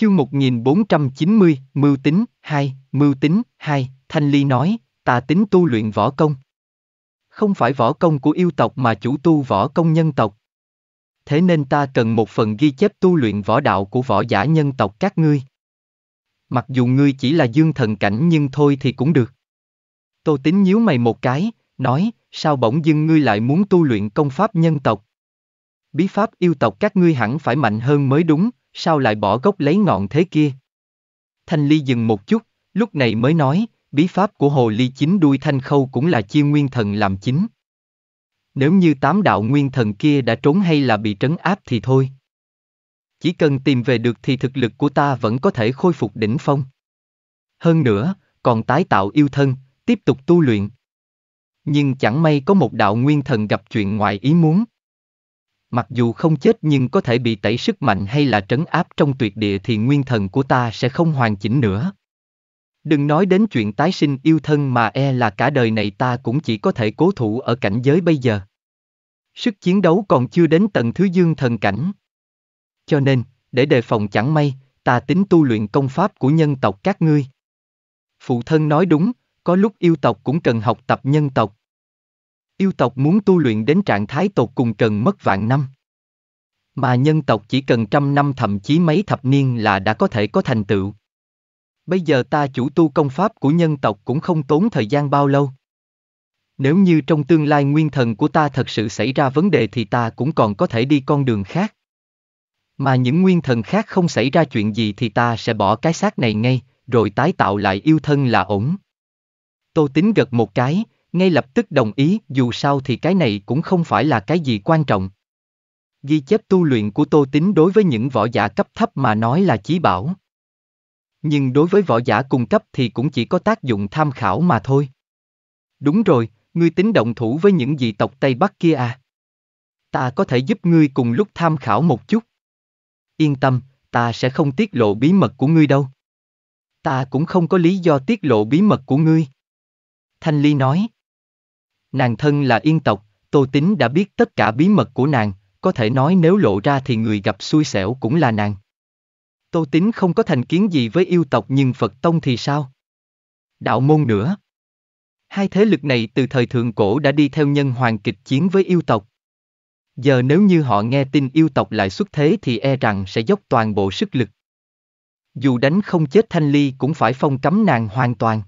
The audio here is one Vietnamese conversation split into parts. Chương 1490, Mưu Tính 2, Mưu Tính 2, Thanh Ly nói, ta tính tu luyện võ công. Không phải võ công của yêu tộc mà chủ tu võ công nhân tộc. Thế nên ta cần một phần ghi chép tu luyện võ đạo của võ giả nhân tộc các ngươi. Mặc dù ngươi chỉ là dương thần cảnh nhưng thôi thì cũng được. Tô Tín nhíu mày một cái, nói, sao bỗng dưng ngươi lại muốn tu luyện công pháp nhân tộc? Bí pháp yêu tộc các ngươi hẳn phải mạnh hơn mới đúng, sao lại bỏ gốc lấy ngọn thế kia? Thanh Ly dừng một chút, lúc này mới nói, bí pháp của hồ ly chín đuôi Thanh Khâu cũng là chia nguyên thần làm chính. Nếu như tám đạo nguyên thần kia đã trốn hay là bị trấn áp thì thôi. Chỉ cần tìm về được thì thực lực của ta vẫn có thể khôi phục đỉnh phong. Hơn nữa, còn tái tạo yêu thân, tiếp tục tu luyện. Nhưng chẳng may có một đạo nguyên thần gặp chuyện ngoài ý muốn. Mặc dù không chết nhưng có thể bị tẩy sức mạnh hay là trấn áp trong tuyệt địa thì nguyên thần của ta sẽ không hoàn chỉnh nữa. Đừng nói đến chuyện tái sinh yêu thân mà e là cả đời này ta cũng chỉ có thể cố thủ ở cảnh giới bây giờ. Sức chiến đấu còn chưa đến tận thứ dương thần cảnh. Cho nên, để đề phòng chẳng may, ta tính tu luyện công pháp của nhân tộc các ngươi. Phụ thân nói đúng, có lúc yêu tộc cũng cần học tập nhân tộc. Yêu tộc muốn tu luyện đến trạng thái tột cùng cần mất vạn năm. Mà nhân tộc chỉ cần trăm năm thậm chí mấy thập niên là đã có thể có thành tựu. Bây giờ ta chủ tu công pháp của nhân tộc cũng không tốn thời gian bao lâu. Nếu như trong tương lai nguyên thần của ta thật sự xảy ra vấn đề thì ta cũng còn có thể đi con đường khác. Mà những nguyên thần khác không xảy ra chuyện gì thì ta sẽ bỏ cái xác này ngay, rồi tái tạo lại yêu thân là ổn. Tô Tín gật một cái, ngay lập tức đồng ý, dù sao thì cái này cũng không phải là cái gì quan trọng. Ghi chép tu luyện của Tô Tín đối với những võ giả cấp thấp mà nói là chí bảo. Nhưng đối với võ giả cung cấp thì cũng chỉ có tác dụng tham khảo mà thôi. Đúng rồi, ngươi tính động thủ với những dị tộc Tây Bắc kia à? Ta có thể giúp ngươi cùng lúc tham khảo một chút. Yên tâm, ta sẽ không tiết lộ bí mật của ngươi đâu. Ta cũng không có lý do tiết lộ bí mật của ngươi. Thanh Ly nói. Nàng thân là Yên tộc, Tô Tín đã biết tất cả bí mật của nàng, có thể nói nếu lộ ra thì người gặp xui xẻo cũng là nàng. Tô Tín không có thành kiến gì với yêu tộc nhưng Phật Tông thì sao? Đạo môn nữa. Hai thế lực này từ thời thượng cổ đã đi theo nhân hoàng kịch chiến với yêu tộc. Giờ nếu như họ nghe tin yêu tộc lại xuất thế thì e rằng sẽ dốc toàn bộ sức lực. Dù đánh không chết Thanh Ly cũng phải phong cấm nàng hoàn toàn.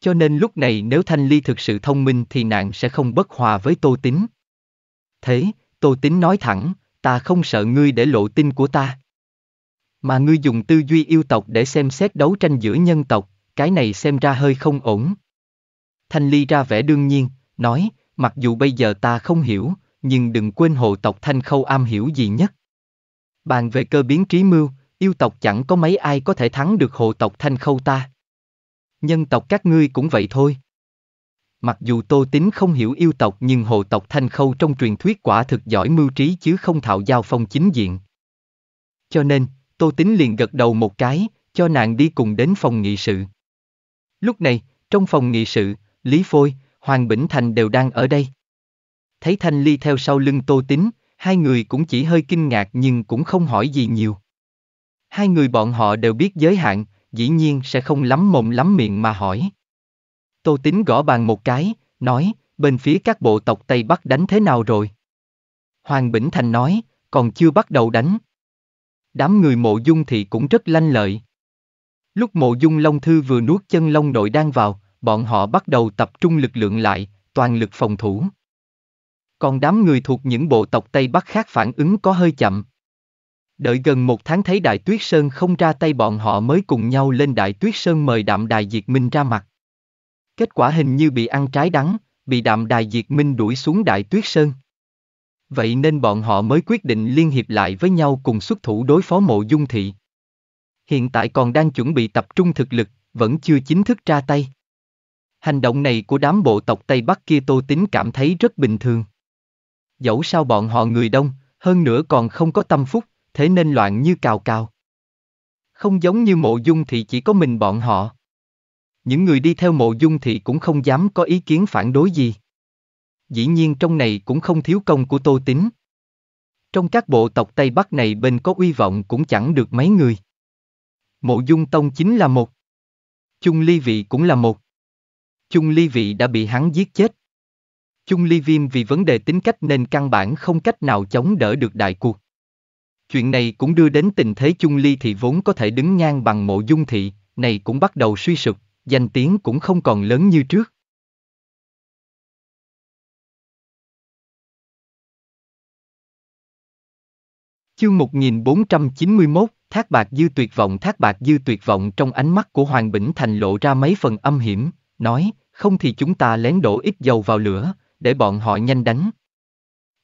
Cho nên lúc này nếu Thanh Ly thực sự thông minh thì nàng sẽ không bất hòa với Tô Tín. Thế, Tô Tín nói thẳng, ta không sợ ngươi để lộ tin của ta. Mà ngươi dùng tư duy yêu tộc để xem xét đấu tranh giữa nhân tộc, cái này xem ra hơi không ổn. Thanh Ly ra vẻ đương nhiên, nói, mặc dù bây giờ ta không hiểu, nhưng đừng quên hồ tộc Thanh Khâu am hiểu gì nhất. Bàn về cơ biến trí mưu, yêu tộc chẳng có mấy ai có thể thắng được hồ tộc Thanh Khâu ta. Nhân tộc các ngươi cũng vậy thôi. Mặc dù Tô Tín không hiểu yêu tộc nhưng hồ tộc Thanh Khâu trong truyền thuyết quả thực giỏi mưu trí chứ không thạo giao phong chính diện. Cho nên, Tô Tín liền gật đầu một cái, cho nàng đi cùng đến phòng nghị sự. Lúc này, trong phòng nghị sự, Lý Phôi, Hoàng Bỉnh Thành đều đang ở đây. Thấy Thanh Ly theo sau lưng Tô Tín, hai người cũng chỉ hơi kinh ngạc nhưng cũng không hỏi gì nhiều. Hai người bọn họ đều biết giới hạn, dĩ nhiên sẽ không lắm mồm lắm miệng mà hỏi. Tô Tín gõ bàn một cái, nói, bên phía các bộ tộc Tây Bắc đánh thế nào rồi? Hoàng Bỉnh Thành nói, còn chưa bắt đầu đánh. Đám người Mộ Dung Thị cũng rất lanh lợi. Lúc Mộ Dung Long Thư vừa nuốt chân Long Nội đang vào, bọn họ bắt đầu tập trung lực lượng lại, toàn lực phòng thủ. Còn đám người thuộc những bộ tộc Tây Bắc khác phản ứng có hơi chậm. Đợi gần một tháng thấy Đại Tuyết Sơn không ra tay bọn họ mới cùng nhau lên Đại Tuyết Sơn mời Đạm Đài Diệt Minh ra mặt. Kết quả hình như bị ăn trái đắng, bị Đạm Đài Diệt Minh đuổi xuống Đại Tuyết Sơn. Vậy nên bọn họ mới quyết định liên hiệp lại với nhau cùng xuất thủ đối phó Mộ Dung Thị. Hiện tại còn đang chuẩn bị tập trung thực lực, vẫn chưa chính thức ra tay. Hành động này của đám bộ tộc Tây Bắc kia Tô Tín cảm thấy rất bình thường. Dẫu sao bọn họ người đông, hơn nữa còn không có tâm phúc, thế nên loạn như cào cào. Không giống như Mộ Dung Thị chỉ có mình bọn họ. Những người đi theo Mộ Dung Thị cũng không dám có ý kiến phản đối gì. Dĩ nhiên trong này cũng không thiếu công của Tô Tín. Trong các bộ tộc Tây Bắc này bên có uy vọng cũng chẳng được mấy người. Mộ Dung Tông Chính là một. Chung Ly Vị cũng là một. Chung Ly Vị đã bị hắn giết chết. Chung Ly Viêm vì vấn đề tính cách nên căn bản không cách nào chống đỡ được đại cuộc. Chuyện này cũng đưa đến tình thế Chung Ly Thị vốn có thể đứng ngang bằng Mộ Dung Thị, này cũng bắt đầu suy sụp, danh tiếng cũng không còn lớn như trước. Chương 1491, Thác Bạc Dư tuyệt vọng. Thác Bạc Dư tuyệt vọng trong ánh mắt của Hoàng Bỉnh Thành lộ ra mấy phần âm hiểm, nói, không thì chúng ta lén đổ ít dầu vào lửa, để bọn họ nhanh đánh.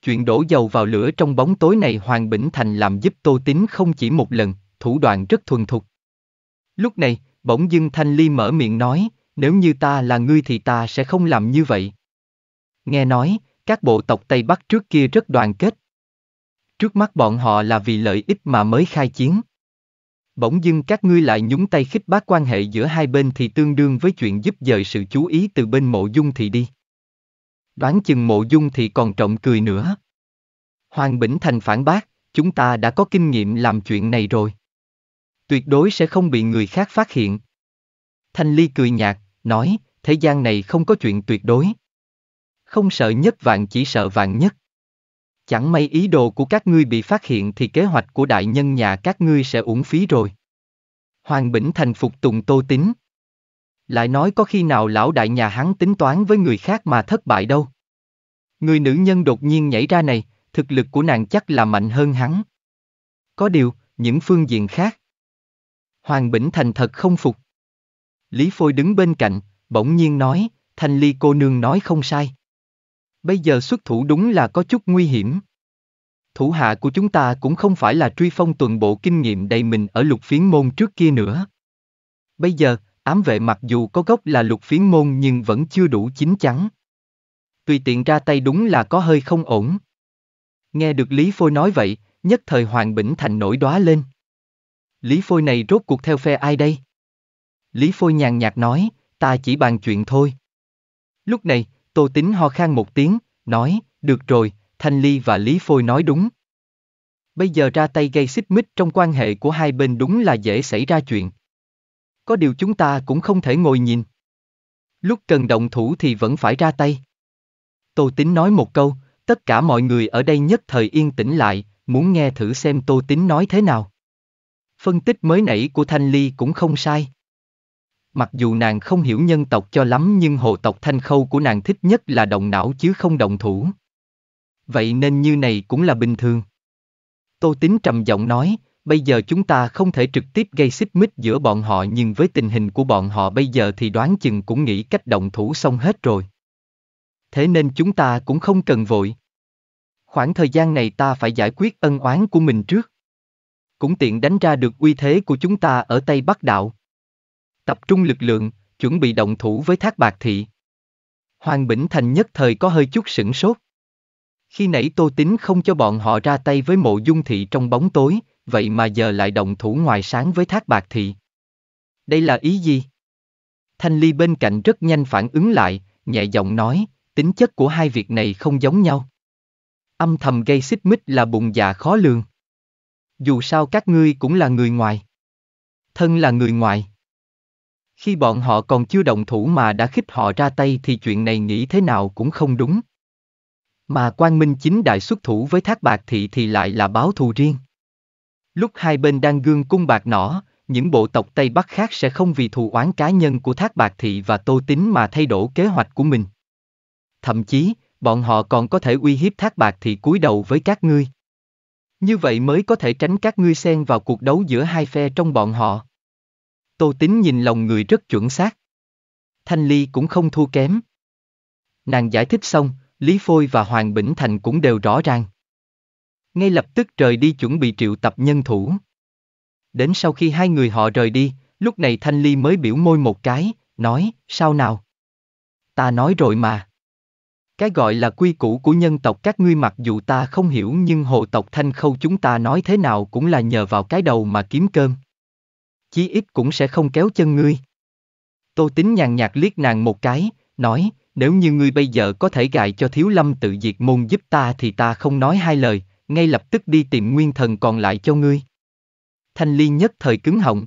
Chuyện đổ dầu vào lửa trong bóng tối này Hoàng Bỉnh Thành làm giúp Tô Tín không chỉ một lần, thủ đoạn rất thuần thục. Lúc này, bỗng dưng Thanh Ly mở miệng nói, nếu như ta là ngươi thì ta sẽ không làm như vậy. Nghe nói, các bộ tộc Tây Bắc trước kia rất đoàn kết. Trước mắt bọn họ là vì lợi ích mà mới khai chiến. Bỗng dưng các ngươi lại nhúng tay khích bác quan hệ giữa hai bên thì tương đương với chuyện giúp dời sự chú ý từ bên Mộ Dung Thị đi. Đoán chừng Mộ Dung Thị còn trộm cười nữa. Hoàng Bỉnh Thành phản bác, chúng ta đã có kinh nghiệm làm chuyện này rồi. Tuyệt đối sẽ không bị người khác phát hiện. Thanh Ly cười nhạt, nói, thế gian này không có chuyện tuyệt đối. Không sợ nhất vạn chỉ sợ vạn nhất. Chẳng may ý đồ của các ngươi bị phát hiện thì kế hoạch của đại nhân nhà các ngươi sẽ uổng phí rồi. Hoàng Bỉnh Thành phục tùng Tô Tín. Lại nói có khi nào lão đại nhà hắn tính toán với người khác mà thất bại đâu. Người nữ nhân đột nhiên nhảy ra này, thực lực của nàng chắc là mạnh hơn hắn. Có điều, những phương diện khác. Hoàng Bỉnh Thành thật không phục. Lý Phôi đứng bên cạnh, bỗng nhiên nói, Thanh Ly cô nương nói không sai. Bây giờ xuất thủ đúng là có chút nguy hiểm. Thủ hạ của chúng ta cũng không phải là truy phong tuần bộ kinh nghiệm đầy mình ở Lục Phiến Môn trước kia nữa. Bây giờ, ám vệ mặc dù có gốc là Lục Phiến Môn nhưng vẫn chưa đủ chín chắn. Tùy tiện ra tay đúng là có hơi không ổn. Nghe được Lý Phôi nói vậy, nhất thời Hoàng Bỉnh Thành nổi đoá lên. Lý Phôi này rốt cuộc theo phe ai đây? Lý Phôi nhàn nhạt nói, ta chỉ bàn chuyện thôi. Lúc này, Tô Tín ho khan một tiếng, nói, được rồi, Thanh Ly và Lý Phôi nói đúng. Bây giờ ra tay gây xích mích trong quan hệ của hai bên đúng là dễ xảy ra chuyện. Có điều chúng ta cũng không thể ngồi nhìn. Lúc cần động thủ thì vẫn phải ra tay. Tô Tín nói một câu, tất cả mọi người ở đây nhất thời yên tĩnh lại, muốn nghe thử xem Tô Tín nói thế nào. Phân tích mới nãy của Thanh Ly cũng không sai. Mặc dù nàng không hiểu nhân tộc cho lắm nhưng hộ tộc Thanh Khâu của nàng thích nhất là động não chứ không động thủ. Vậy nên như này cũng là bình thường. Tô Tín trầm giọng nói, bây giờ chúng ta không thể trực tiếp gây xích mích giữa bọn họ nhưng với tình hình của bọn họ bây giờ thì đoán chừng cũng nghĩ cách động thủ xong hết rồi. Thế nên chúng ta cũng không cần vội. Khoảng thời gian này ta phải giải quyết ân oán của mình trước. Cũng tiện đánh ra được uy thế của chúng ta ở Tây Bắc Đạo. Tập trung lực lượng, chuẩn bị động thủ với Thác Bạc Thị. Hoàng Bỉnh Thành nhất thời có hơi chút sửng sốt. Khi nãy Tô Tín không cho bọn họ ra tay với Mộ Dung Thị trong bóng tối, vậy mà giờ lại động thủ ngoài sáng với Thác Bạc Thị. Đây là ý gì? Thanh Ly bên cạnh rất nhanh phản ứng lại, nhẹ giọng nói, tính chất của hai việc này không giống nhau. Âm thầm gây xích mích là bụng dạ khó lường. Dù sao các ngươi cũng là người ngoài. Thân là người ngoài. Khi bọn họ còn chưa động thủ mà đã khích họ ra tay thì chuyện này nghĩ thế nào cũng không đúng. Mà Quang Minh Chính Đại xuất thủ với Thác Bạc Thị thì lại là báo thù riêng. Lúc hai bên đang gương cung bạc nỏ, những bộ tộc Tây Bắc khác sẽ không vì thù oán cá nhân của Thác Bạc Thị và Tô Tín mà thay đổi kế hoạch của mình. Thậm chí, bọn họ còn có thể uy hiếp Thác Bạc Thị cúi đầu với các ngươi. Như vậy mới có thể tránh các ngươi xen vào cuộc đấu giữa hai phe trong bọn họ. Tô Tín nhìn lòng người rất chuẩn xác. Thanh Ly cũng không thua kém. Nàng giải thích xong, Lý Phôi và Hoàng Bỉnh Thành cũng đều rõ ràng. Ngay lập tức rời đi chuẩn bị triệu tập nhân thủ. Đến sau khi hai người họ rời đi, lúc này Thanh Ly mới biểu môi một cái, nói, sao nào? Ta nói rồi mà. Cái gọi là quy củ của nhân tộc các ngươi mặc dù ta không hiểu nhưng hộ tộc Thanh Khâu chúng ta nói thế nào cũng là nhờ vào cái đầu mà kiếm cơm. Chí ít cũng sẽ không kéo chân ngươi. Tô Tín nhàn nhạt liếc nàng một cái, nói, nếu như ngươi bây giờ có thể gài cho Thiếu Lâm Tự diệt môn giúp ta thì ta không nói hai lời, ngay lập tức đi tìm nguyên thần còn lại cho ngươi. Thanh Ly nhất thời cứng họng.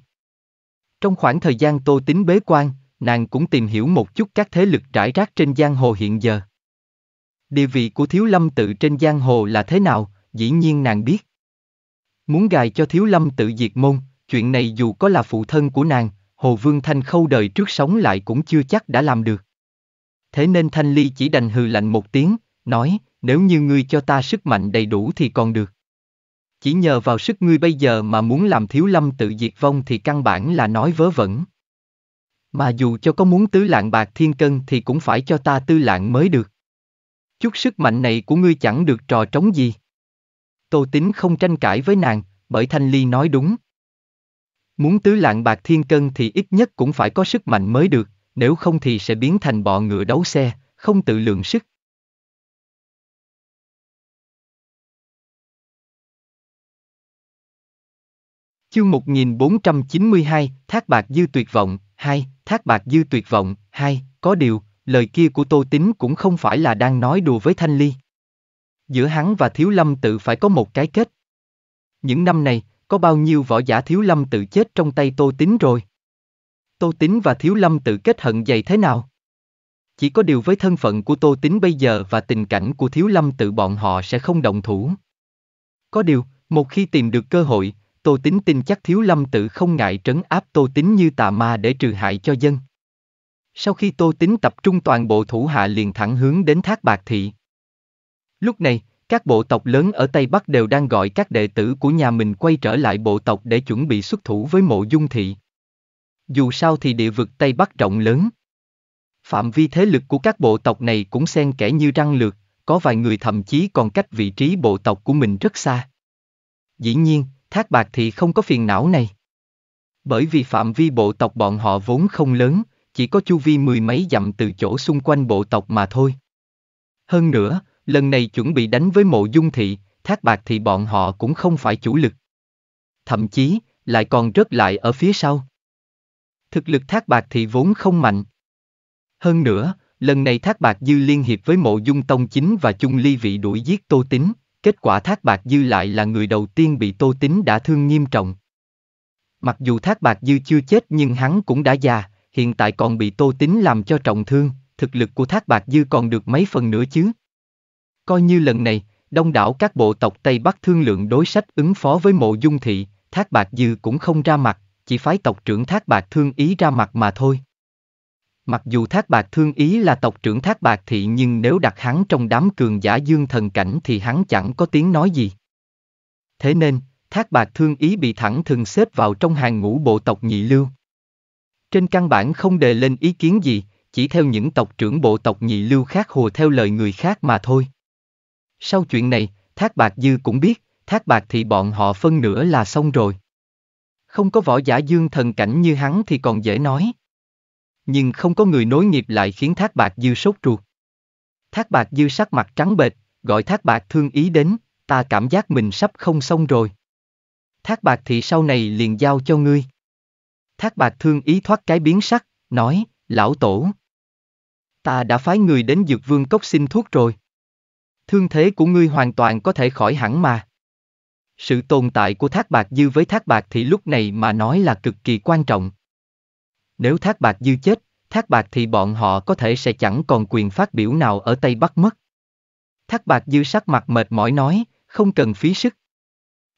Trong khoảng thời gian Tô Tín bế quan, nàng cũng tìm hiểu một chút các thế lực rải rác trên giang hồ hiện giờ. Địa vị của Thiếu Lâm Tự trên giang hồ là thế nào, dĩ nhiên nàng biết. Muốn gài cho Thiếu Lâm Tự diệt môn, chuyện này dù có là phụ thân của nàng, Hồ Vương Thanh Khâu đời trước sống lại cũng chưa chắc đã làm được. Thế nên Thanh Ly chỉ đành hừ lạnh một tiếng, nói, nếu như ngươi cho ta sức mạnh đầy đủ thì còn được. Chỉ nhờ vào sức ngươi bây giờ mà muốn làm Thiếu Lâm Tự diệt vong thì căn bản là nói vớ vẩn. Mà dù cho có muốn tứ lạng bạc thiên cân thì cũng phải cho ta tư lạng mới được. Chút sức mạnh này của ngươi chẳng được trò trống gì. Tô Tín không tranh cãi với nàng, bởi Thanh Ly nói đúng. Muốn tứ lạng bạc thiên cân thì ít nhất cũng phải có sức mạnh mới được, nếu không thì sẽ biến thành bọ ngựa đấu xe, không tự lượng sức. Chương 1492, Thác Bạc Dư tuyệt vọng, 2, Thác Bạc Dư tuyệt vọng, 2, có điều, lời kia của Tô Tín cũng không phải là đang nói đùa với Thanh Ly. Giữa hắn và Thiếu Lâm Tự phải có một cái kết. Những năm này, có bao nhiêu võ giả Thiếu Lâm Tự chết trong tay Tô Tín rồi? Tô Tín và Thiếu Lâm Tự kết hận dày thế nào? Chỉ có điều với thân phận của Tô Tín bây giờ và tình cảnh của Thiếu Lâm Tự bọn họ sẽ không động thủ. Có điều, một khi tìm được cơ hội, Tô Tín tin chắc Thiếu Lâm Tự không ngại trấn áp Tô Tín như tà ma để trừ hại cho dân. Sau khi Tô Tín tập trung toàn bộ thủ hạ liền thẳng hướng đến Thác Bạc Thị. Lúc này, các bộ tộc lớn ở Tây Bắc đều đang gọi các đệ tử của nhà mình quay trở lại bộ tộc để chuẩn bị xuất thủ với Mộ Dung Thị. Dù sao thì địa vực Tây Bắc rộng lớn. Phạm vi thế lực của các bộ tộc này cũng xen kẽ như răng lược, có vài người thậm chí còn cách vị trí bộ tộc của mình rất xa. Dĩ nhiên, Thác Bạc Thị không có phiền não này. Bởi vì phạm vi bộ tộc bọn họ vốn không lớn, chỉ có chu vi mười mấy dặm từ chỗ xung quanh bộ tộc mà thôi. Hơn nữa, lần này chuẩn bị đánh với Mộ Dung Thị, Thác Bạc Thị bọn họ cũng không phải chủ lực. Thậm chí, lại còn rớt lại ở phía sau. Thực lực Thác Bạc Thị vốn không mạnh. Hơn nữa, lần này Thác Bạc Dư liên hiệp với Mộ Dung Tông Chính và Chung Ly Vị đuổi giết Tô Tín. Kết quả Thác Bạc Dư lại là người đầu tiên bị Tô Tín đả thương nghiêm trọng. Mặc dù Thác Bạc Dư chưa chết nhưng hắn cũng đã già, hiện tại còn bị Tô Tín làm cho trọng thương, thực lực của Thác Bạc Dư còn được mấy phần nữa chứ. Coi như lần này, đông đảo các bộ tộc Tây Bắc thương lượng đối sách ứng phó với Mộ Dung Thị, Thác Bạc Dư cũng không ra mặt, chỉ phái tộc trưởng Thác Bạc Thương Ý ra mặt mà thôi. Mặc dù Thác Bạc Thương Ý là tộc trưởng Thác Bạc Thị nhưng nếu đặt hắn trong đám cường giả dương thần cảnh thì hắn chẳng có tiếng nói gì. Thế nên, Thác Bạc Thương Ý bị thẳng thừng xếp vào trong hàng ngũ bộ tộc nhị lưu. Trên căn bản không đề lên ý kiến gì, chỉ theo những tộc trưởng bộ tộc nhị lưu khác hùa theo lời người khác mà thôi. Sau chuyện này, Thác Bạc Dư cũng biết, Thác Bạc Thị bọn họ phân nửa là xong rồi. Không có võ giả dương thần cảnh như hắn thì còn dễ nói. Nhưng không có người nối nghiệp lại khiến Thác Bạc Dư sốt ruột. Thác Bạc Dư sắc mặt trắng bệch, gọi Thác Bạc Thương Ý đến, ta cảm giác mình sắp không xong rồi. Thác Bạc Thị sau này liền giao cho ngươi. Thác Bạc Thương Ý thoát cái biến sắc, nói, lão tổ. Ta đã phái người đến Dược Vương Cốc xin thuốc rồi. Thương thế của ngươi hoàn toàn có thể khỏi hẳn mà. Sự tồn tại của Thác Bạc Dư với Thác Bạc Thị lúc này mà nói là cực kỳ quan trọng. Nếu Thác Bạc Dư chết, Thác Bạc Thị bọn họ có thể sẽ chẳng còn quyền phát biểu nào ở Tây Bắc mất. Thác Bạc Dư sắc mặt mệt mỏi nói, không cần phí sức.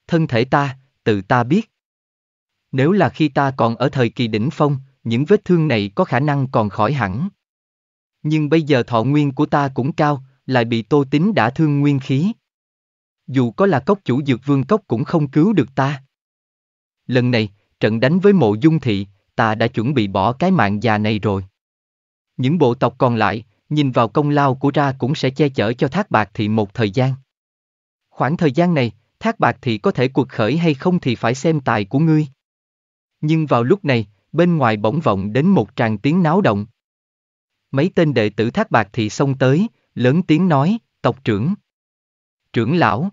Thân thể ta, tự ta biết. Nếu là khi ta còn ở thời kỳ đỉnh phong, những vết thương này có khả năng còn khỏi hẳn. Nhưng bây giờ thọ nguyên của ta cũng cao, lại bị Tô Tín đã thương nguyên khí. Dù có là cốc chủ Dược Vương Cốc cũng không cứu được ta. Lần này, trận đánh với Mộ Dung Thị, ta đã chuẩn bị bỏ cái mạng già này rồi. Những bộ tộc còn lại, nhìn vào công lao của ra cũng sẽ che chở cho Thác Bạc Thị một thời gian. Khoảng thời gian này, Thác Bạc Thị có thể cuộc khởi hay không thì phải xem tài của ngươi. Nhưng vào lúc này, bên ngoài bỗng vọng đến một tràng tiếng náo động. Mấy tên đệ tử Thác Bạc Thị xông tới, lớn tiếng nói, tộc trưởng, trưởng lão,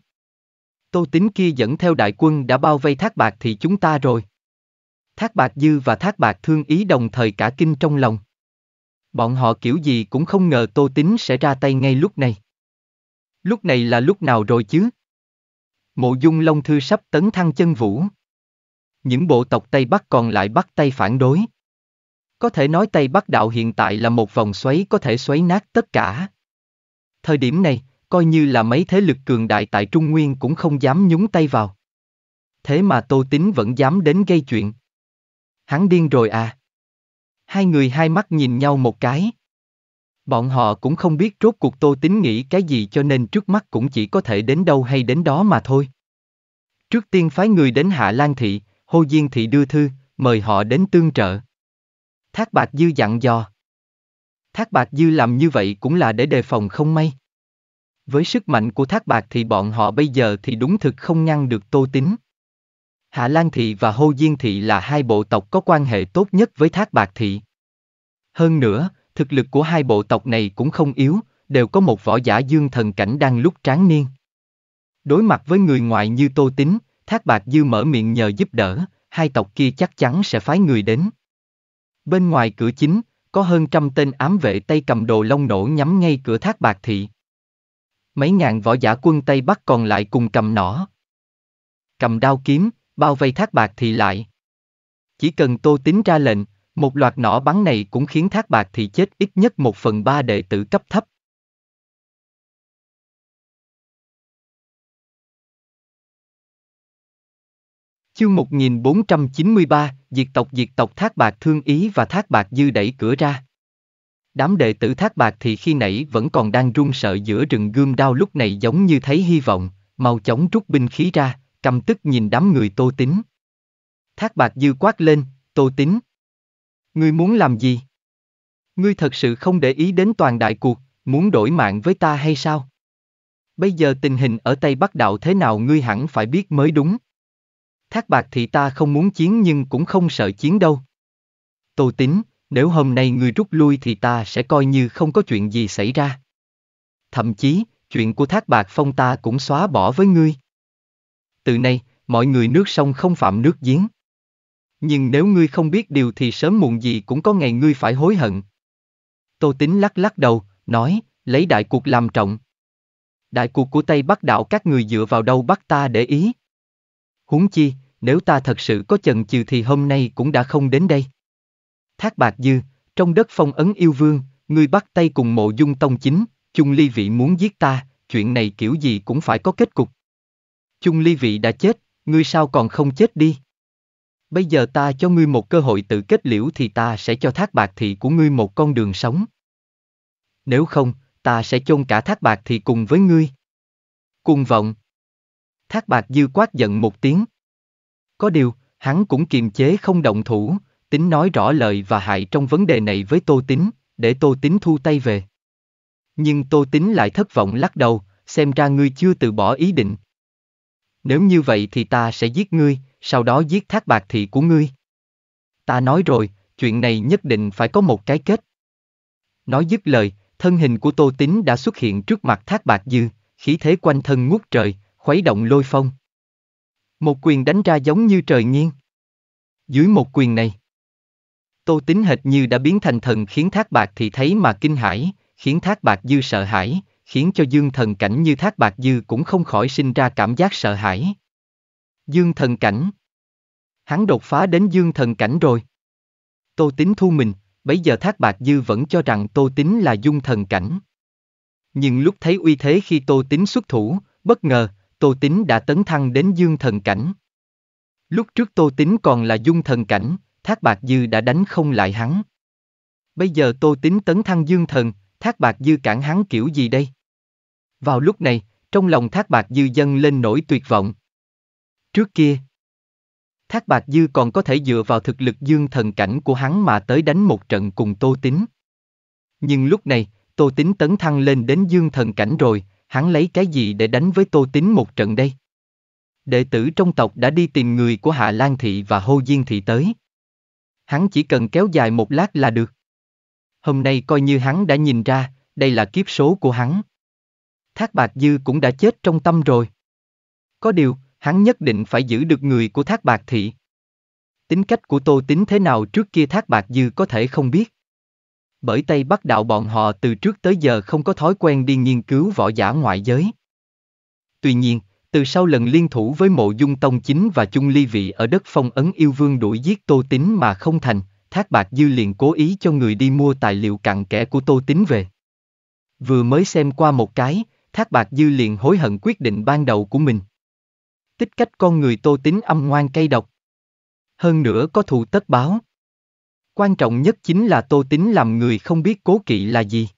Tô Tín kia dẫn theo đại quân đã bao vây Thác Bạc Thị chúng ta rồi. Thác Bạc Dư và Thác Bạc Thương Ý đồng thời cả kinh trong lòng. Bọn họ kiểu gì cũng không ngờ Tô Tín sẽ ra tay ngay lúc này. Lúc này là lúc nào rồi chứ? Mộ Dung Long Thư sắp tấn thăng chân vũ. Những bộ tộc Tây Bắc còn lại bắt tay phản đối. Có thể nói Tây Bắc Đạo hiện tại là một vòng xoáy có thể xoáy nát tất cả. Thời điểm này, coi như là mấy thế lực cường đại tại Trung Nguyên cũng không dám nhúng tay vào. Thế mà Tô Tín vẫn dám đến gây chuyện. Hắn điên rồi à? Hai người hai mắt nhìn nhau một cái. Bọn họ cũng không biết rốt cuộc Tô Tín nghĩ cái gì, cho nên trước mắt cũng chỉ có thể đến đâu hay đến đó mà thôi. Trước tiên phái người đến Hạ Lan Thị, Hô Diên Thị đưa thư, mời họ đến tương trợ. Thác Bạc Dư dặn dò. Thác Bạc Dư làm như vậy cũng là để đề phòng không may. Với sức mạnh của Thác Bạc thì bọn họ bây giờ thì đúng thực không ngăn được Tô Tín. Hạ Lan Thị và Hô Diên Thị là hai bộ tộc có quan hệ tốt nhất với Thác Bạc Thị. Hơn nữa, thực lực của hai bộ tộc này cũng không yếu, đều có một võ giả dương thần cảnh đang lúc tráng niên. Đối mặt với người ngoại như Tô Tín, Thác Bạc Dư mở miệng nhờ giúp đỡ, hai tộc kia chắc chắn sẽ phái người đến. Bên ngoài cửa chính, có hơn 100 tên ám vệ Tây cầm đồ long nổ nhắm ngay cửa Thác Bạc Thị. Mấy ngàn võ giả quân Tây Bắc còn lại cùng cầm nỏ, cầm đao kiếm, bao vây Thác Bạc Thị lại. Chỉ cần Tô Tín ra lệnh, một loạt nỏ bắn này cũng khiến Thác Bạc Thị chết ít nhất 1/3 đệ tử cấp thấp. Chương 1493, diệt tộc. Thác Bạc Thương Ý và Thác Bạc Dư đẩy cửa ra. Đám đệ tử Thác Bạc Thị khi nãy vẫn còn đang run sợ giữa rừng gươm đao, lúc này giống như thấy hy vọng, mau chóng rút binh khí ra, căm tức nhìn đám người Tô Tín. Thác Bạc Dư quát lên, Tô Tín, ngươi muốn làm gì? Ngươi thật sự không để ý đến toàn đại cuộc, muốn đổi mạng với ta hay sao? Bây giờ tình hình ở Tây Bắc Đạo thế nào ngươi hẳn phải biết mới đúng. Thác Bạc Thị ta không muốn chiến nhưng cũng không sợ chiến đâu. Tô Tín, nếu hôm nay ngươi rút lui thì ta sẽ coi như không có chuyện gì xảy ra. Thậm chí, chuyện của Thác Bạc Phong ta cũng xóa bỏ với ngươi. Từ nay, mọi người nước sông không phạm nước giếng. Nhưng nếu ngươi không biết điều thì sớm muộn gì cũng có ngày ngươi phải hối hận. Tô Tín lắc đầu, nói, lấy đại cuộc làm trọng. Đại cuộc của Tây Bắc Đạo các người dựa vào đâu bắt ta để ý. Huống chi, nếu ta thật sự có chần chừ thì hôm nay cũng đã không đến đây. Thác Bạc Dư, trong đất phong ấn yêu vương, ngươi bắt tay cùng Mộ Dung Tông Chính, Chung Ly Vị muốn giết ta, chuyện này kiểu gì cũng phải có kết cục. Chung Ly Vị đã chết, ngươi sao còn không chết đi? Bây giờ ta cho ngươi một cơ hội tự kết liễu thì ta sẽ cho Thác Bạc Thị của ngươi một con đường sống. Nếu không, ta sẽ chôn cả Thác Bạc Thị cùng với ngươi. Cuồng vọng! Thác Bạc Dư quát giận một tiếng. Có điều, hắn cũng kiềm chế không động thủ, tính nói rõ lời và hại trong vấn đề này với Tô Tín, để Tô Tín thu tay về. Nhưng Tô Tín lại thất vọng lắc đầu, xem ra ngươi chưa từ bỏ ý định. Nếu như vậy thì ta sẽ giết ngươi, sau đó giết Thác Bạc Thị của ngươi. Ta nói rồi, chuyện này nhất định phải có một cái kết. Nói dứt lời, thân hình của Tô Tín đã xuất hiện trước mặt Thác Bạc Dư, khí thế quanh thân ngút trời, khuấy động lôi phong. Một quyền đánh ra giống như trời nghiêng. Dưới một quyền này, Tô Tín hệt như đã biến thành thần, khiến Thác Bạc Thị thấy mà kinh hãi, khiến Thác Bạc Dư sợ hãi, khiến cho dương thần cảnh như Thác Bạc Dư cũng không khỏi sinh ra cảm giác sợ hãi. Dương thần cảnh. Hắn đột phá đến dương thần cảnh rồi. Tô Tín thu mình, bấy giờ Thác Bạc Dư vẫn cho rằng Tô Tín là dung thần cảnh. Nhưng lúc thấy uy thế khi Tô Tín xuất thủ, bất ngờ, Tô Tín đã tấn thăng đến dương thần cảnh. Lúc trước Tô Tín còn là dung thần cảnh, Thác Bạc Dư đã đánh không lại hắn. Bây giờ Tô Tín tấn thăng dương thần, Thác Bạc Dư cản hắn kiểu gì đây? Vào lúc này, trong lòng Thác Bạc Dư dâng lên nỗi tuyệt vọng. Trước kia, Thác Bạc Dư còn có thể dựa vào thực lực dương thần cảnh của hắn mà tới đánh một trận cùng Tô Tín. Nhưng lúc này, Tô Tín tấn thăng lên đến dương thần cảnh rồi, hắn lấy cái gì để đánh với Tô Tín một trận đây? Đệ tử trong tộc đã đi tìm người của Hạ Lan Thị và Hô Diên Thị tới. Hắn chỉ cần kéo dài một lát là được. Hôm nay coi như hắn đã nhìn ra, đây là kiếp số của hắn. Thác Bạc Dư cũng đã chết trong tâm rồi. Có điều, hắn nhất định phải giữ được người của Thác Bạc Thị. Tính cách của Tô Tín thế nào trước kia Thác Bạc Dư có thể không biết. Bởi Tây Bắc Đạo bọn họ từ trước tới giờ không có thói quen đi nghiên cứu võ giả ngoại giới. Tuy nhiên, Từ sau lần liên thủ với Mộ Dung Tông Chính và Chung Ly Vị ở đất phong ấn yêu vương đuổi giết Tô Tín mà không thành, Thác Bạc Dư liền cố ý cho người đi mua tài liệu cặn kẽ của Tô Tín về. Vừa mới xem qua một cái, Thác Bạc Dư liền hối hận quyết định ban đầu của mình. Tích cách con người Tô Tín âm ngoan cay độc. Hơn nữa có thù tất báo. Quan trọng nhất chính là Tô Tín làm người không biết cố kỵ là gì.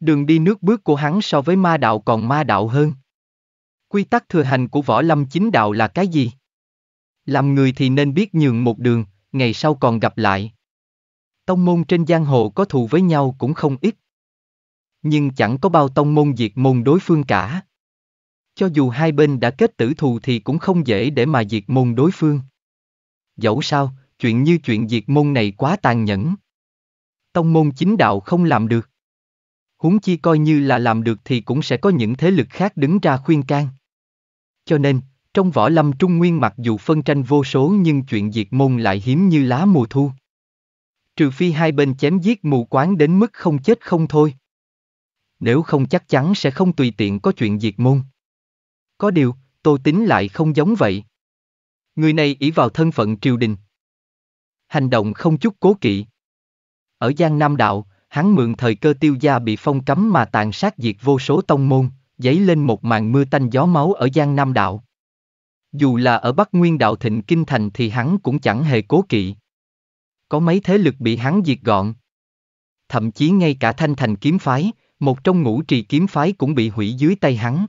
Đường đi nước bước của hắn so với ma đạo còn ma đạo hơn. Quy tắc thừa hành của võ lâm chính đạo là cái gì? Làm người thì nên biết nhường một đường, ngày sau còn gặp lại. Tông môn trên giang hồ có thù với nhau cũng không ít. Nhưng chẳng có bao tông môn diệt môn đối phương cả. Cho dù hai bên đã kết tử thù thì cũng không dễ để mà diệt môn đối phương. Dẫu sao, chuyện như chuyện diệt môn này quá tàn nhẫn. Tông môn chính đạo không làm được. Huống chi coi như là làm được thì cũng sẽ có những thế lực khác đứng ra khuyên can. Cho nên, trong võ lâm Trung Nguyên mặc dù phân tranh vô số nhưng chuyện diệt môn lại hiếm như lá mùa thu. Trừ phi hai bên chém giết mù quáng đến mức không chết không thôi. Nếu không chắc chắn sẽ không tùy tiện có chuyện diệt môn. Có điều, Tô Tín lại không giống vậy. Người này ỷ vào thân phận triều đình. Hành động không chút cố kỵ. Ở Giang Nam Đạo, hắn mượn thời cơ Tiêu gia bị phong cấm mà tàn sát diệt vô số tông môn, dấy lên một màn mưa tanh gió máu ở Giang Nam Đạo. Dù là ở Bắc Nguyên Đạo thịnh kinh thành thì hắn cũng chẳng hề cố kỵ. Có mấy thế lực bị hắn diệt gọn. Thậm chí ngay cả Thanh Thành Kiếm Phái, một trong ngũ trì kiếm phái cũng bị hủy dưới tay hắn.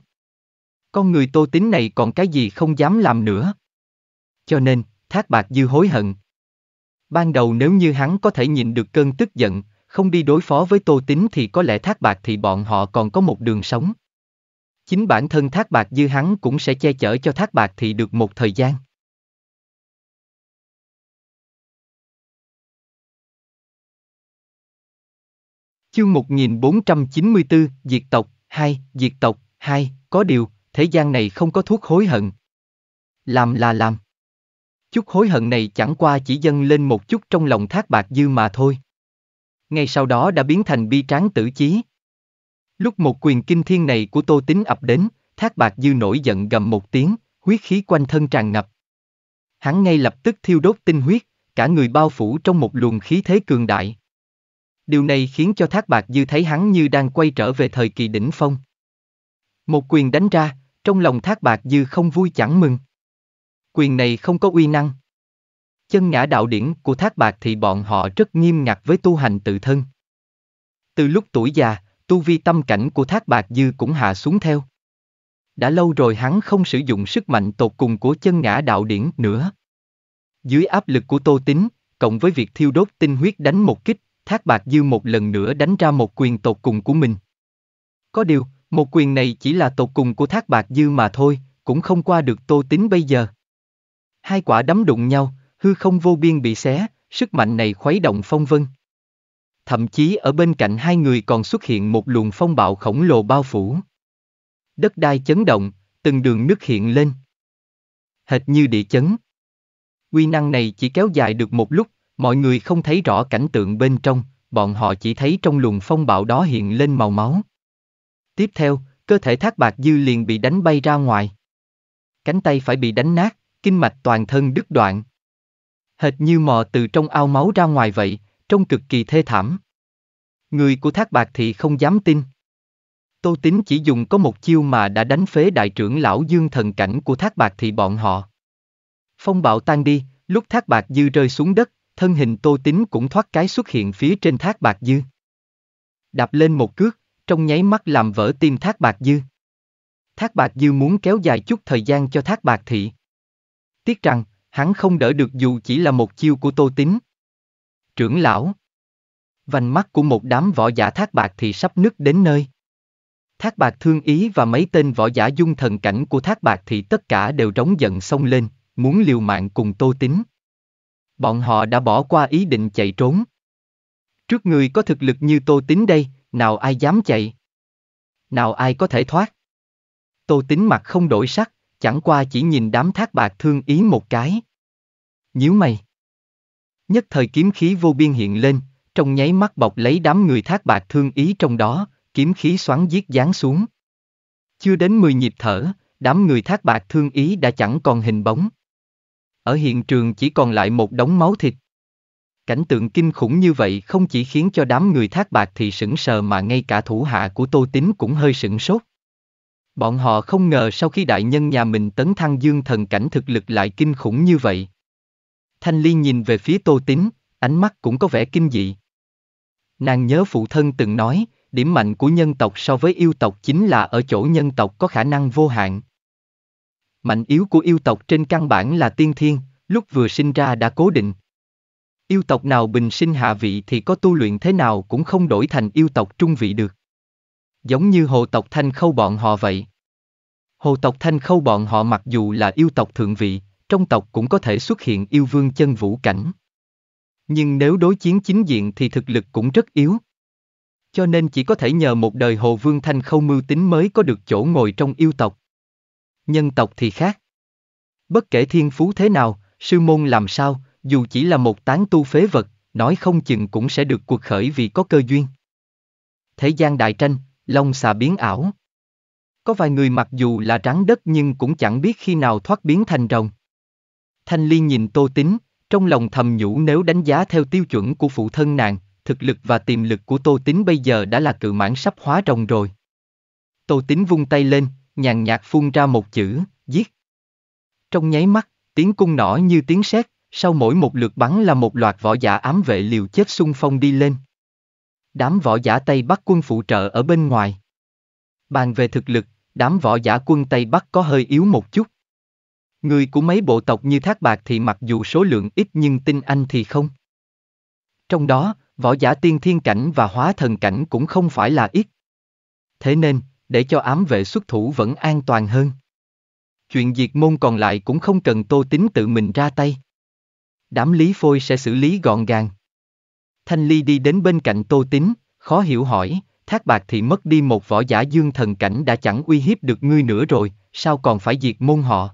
Con người Tô Tín này còn cái gì không dám làm nữa. Cho nên, Thác Bạc Dư hối hận. Ban đầu nếu như hắn có thể nhịn được cơn tức giận, không đi đối phó với Tô Tín thì có lẽ Thác Bạc thì bọn họ còn có một đường sống. Chính bản thân Thác Bạc Dư hắn cũng sẽ che chở cho Thác Bạc thì được một thời gian. Chương 1494, Diệt tộc 2, Diệt tộc 2, có điều, thế gian này không có thuốc hối hận. Làm là làm. Chút hối hận này chẳng qua chỉ dâng lên một chút trong lòng Thác Bạc Dư mà thôi. Ngay sau đó đã biến thành bi tráng tử chí. Lúc một quyền kinh thiên này của Tô Tín ập đến, Thác Bạc Dư nổi giận gầm một tiếng, huyết khí quanh thân tràn ngập. Hắn ngay lập tức thiêu đốt tinh huyết, cả người bao phủ trong một luồng khí thế cường đại. Điều này khiến cho Thác Bạc Dư thấy hắn như đang quay trở về thời kỳ đỉnh phong. Một quyền đánh ra, trong lòng Thác Bạc Dư không vui chẳng mừng. Quyền này không có uy năng. Chân ngã đạo điển của Thác Bạc thì bọn họ rất nghiêm ngặt với tu hành tự thân. Từ lúc tuổi già, tu vi tâm cảnh của Thác Bạc Dư cũng hạ xuống theo. Đã lâu rồi hắn không sử dụng sức mạnh tột cùng của chân ngã đạo điển nữa. Dưới áp lực của Tô Tín, cộng với việc thiêu đốt tinh huyết đánh một kích, Thác Bạc Dư một lần nữa đánh ra một quyền tột cùng của mình. Có điều, một quyền này chỉ là tột cùng của Thác Bạc Dư mà thôi, cũng không qua được Tô Tín bây giờ. Hai quả đấm đụng nhau, hư không vô biên bị xé, sức mạnh này khuấy động phong vân. Thậm chí ở bên cạnh hai người còn xuất hiện một luồng phong bạo khổng lồ bao phủ. Đất đai chấn động, từng đường nước hiện lên. Hệt như địa chấn. Uy năng này chỉ kéo dài được một lúc, mọi người không thấy rõ cảnh tượng bên trong, bọn họ chỉ thấy trong luồng phong bạo đó hiện lên màu máu. Tiếp theo, cơ thể Thác Bạc Dư liền bị đánh bay ra ngoài. Cánh tay phải bị đánh nát, kinh mạch toàn thân đứt đoạn. Hệt như mò từ trong ao máu ra ngoài vậy, trông cực kỳ thê thảm. Người của Thác Bạc Thị không dám tin. Tô Tín chỉ dùng có một chiêu mà đã đánh phế đại trưởng lão dương thần cảnh của Thác Bạc Thị bọn họ. Phong bạo tan đi, lúc Thác Bạc Dư rơi xuống đất, thân hình Tô Tín cũng thoát cái xuất hiện phía trên Thác Bạc Dư. Đạp lên một cước, trong nháy mắt làm vỡ tim Thác Bạc Dư. Thác Bạc Dư muốn kéo dài chút thời gian cho Thác Bạc Thị. Tiếc rằng, hắn không đỡ được dù chỉ là một chiêu của Tô Tín. Trưởng lão. Vành mắt của một đám võ giả Thác Bạc Thị sắp nứt đến nơi. Thác Bạc Thương Ý và mấy tên võ giả dung thần cảnh của Thác Bạc Thị tất cả đều trống giận xông lên, muốn liều mạng cùng Tô Tín. Bọn họ đã bỏ qua ý định chạy trốn. Trước người có thực lực như Tô Tín đây, nào ai dám chạy? Nào ai có thể thoát? Tô Tín mặt không đổi sắc, chẳng qua chỉ nhìn đám Thác Bạc Thương Ý một cái. Nhíu mày. Nhất thời kiếm khí vô biên hiện lên, trong nháy mắt bọc lấy đám người Thác Bạc Thương Ý trong đó, kiếm khí xoắn giết giáng xuống. Chưa đến 10 nhịp thở, đám người Thác Bạc Thương Ý đã chẳng còn hình bóng. Ở hiện trường chỉ còn lại một đống máu thịt. Cảnh tượng kinh khủng như vậy không chỉ khiến cho đám người Thác Bạc Thị sững sờ mà ngay cả thủ hạ của Tô Tín cũng hơi sững sốt. Bọn họ không ngờ sau khi đại nhân nhà mình tấn thăng dương thần cảnh thực lực lại kinh khủng như vậy. Thanh Ly nhìn về phía Tô Tín, ánh mắt cũng có vẻ kinh dị. Nàng nhớ phụ thân từng nói, điểm mạnh của nhân tộc so với yêu tộc chính là ở chỗ nhân tộc có khả năng vô hạn. Mạnh yếu của yêu tộc trên căn bản là tiên thiên, lúc vừa sinh ra đã cố định. Yêu tộc nào bình sinh hạ vị thì có tu luyện thế nào cũng không đổi thành yêu tộc trung vị được. Giống như hồ tộc Thanh Khâu bọn họ vậy. Hồ tộc Thanh Khâu bọn họ mặc dù là yêu tộc thượng vị, trong tộc cũng có thể xuất hiện yêu vương chân vũ cảnh. Nhưng nếu đối chiến chính diện thì thực lực cũng rất yếu. Cho nên chỉ có thể nhờ một đời hồ vương Thanh Khâu mưu tính mới có được chỗ ngồi trong yêu tộc. Nhân tộc thì khác. Bất kể thiên phú thế nào, sư môn làm sao, dù chỉ là một tán tu phế vật, nói không chừng cũng sẽ được quật khởi vì có cơ duyên. Thế gian đại tranh, long xà biến ảo. Có vài người mặc dù là rắn đất nhưng cũng chẳng biết khi nào thoát biến thành rồng. Thanh Ly nhìn Tô Tín, trong lòng thầm nhủ nếu đánh giá theo tiêu chuẩn của phụ thân nàng, thực lực và tiềm lực của Tô Tín bây giờ đã là cự mãn sắp hóa rồng rồi. Tô Tín vung tay lên, nhàn nhạt phun ra một chữ, giết. Trong nháy mắt, tiếng cung nỏ như tiếng sét, sau mỗi một lượt bắn là một loạt võ giả ám vệ liều chết xung phong đi lên. Đám võ giả Tây Bắc quân phụ trợ ở bên ngoài. Bàn về thực lực, đám võ giả quân Tây Bắc có hơi yếu một chút. Người của mấy bộ tộc như Thác Bạc thì mặc dù số lượng ít nhưng tinh anh thì không. Trong đó, võ giả tiên thiên cảnh và hóa thần cảnh cũng không phải là ít. Thế nên, để cho ám vệ xuất thủ vẫn an toàn hơn. Chuyện diệt môn còn lại cũng không cần Tô Tín tự mình ra tay. Đám Lý Phôi sẽ xử lý gọn gàng. Thanh Ly đi đến bên cạnh Tô Tín, khó hiểu hỏi, Thác Bạc thì mất đi một võ giả dương thần cảnh đã chẳng uy hiếp được ngươi nữa rồi, sao còn phải diệt môn họ?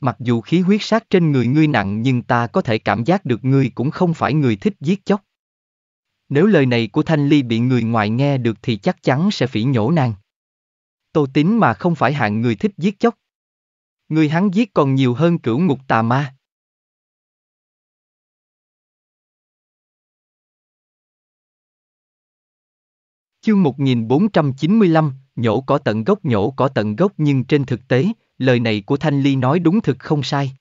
Mặc dù khí huyết sát trên người ngươi nặng nhưng ta có thể cảm giác được ngươi cũng không phải người thích giết chóc. Nếu lời này của Thanh Ly bị người ngoài nghe được thì chắc chắn sẽ phỉ nhổ nàng. Tô Tín mà không phải hạng người thích giết chóc. Người hắn giết còn nhiều hơn cửu ngục tà ma. Chương 1495, nhổ cỏ tận gốc nhưng trên thực tế, lời này của Thanh Ly nói đúng thực không sai.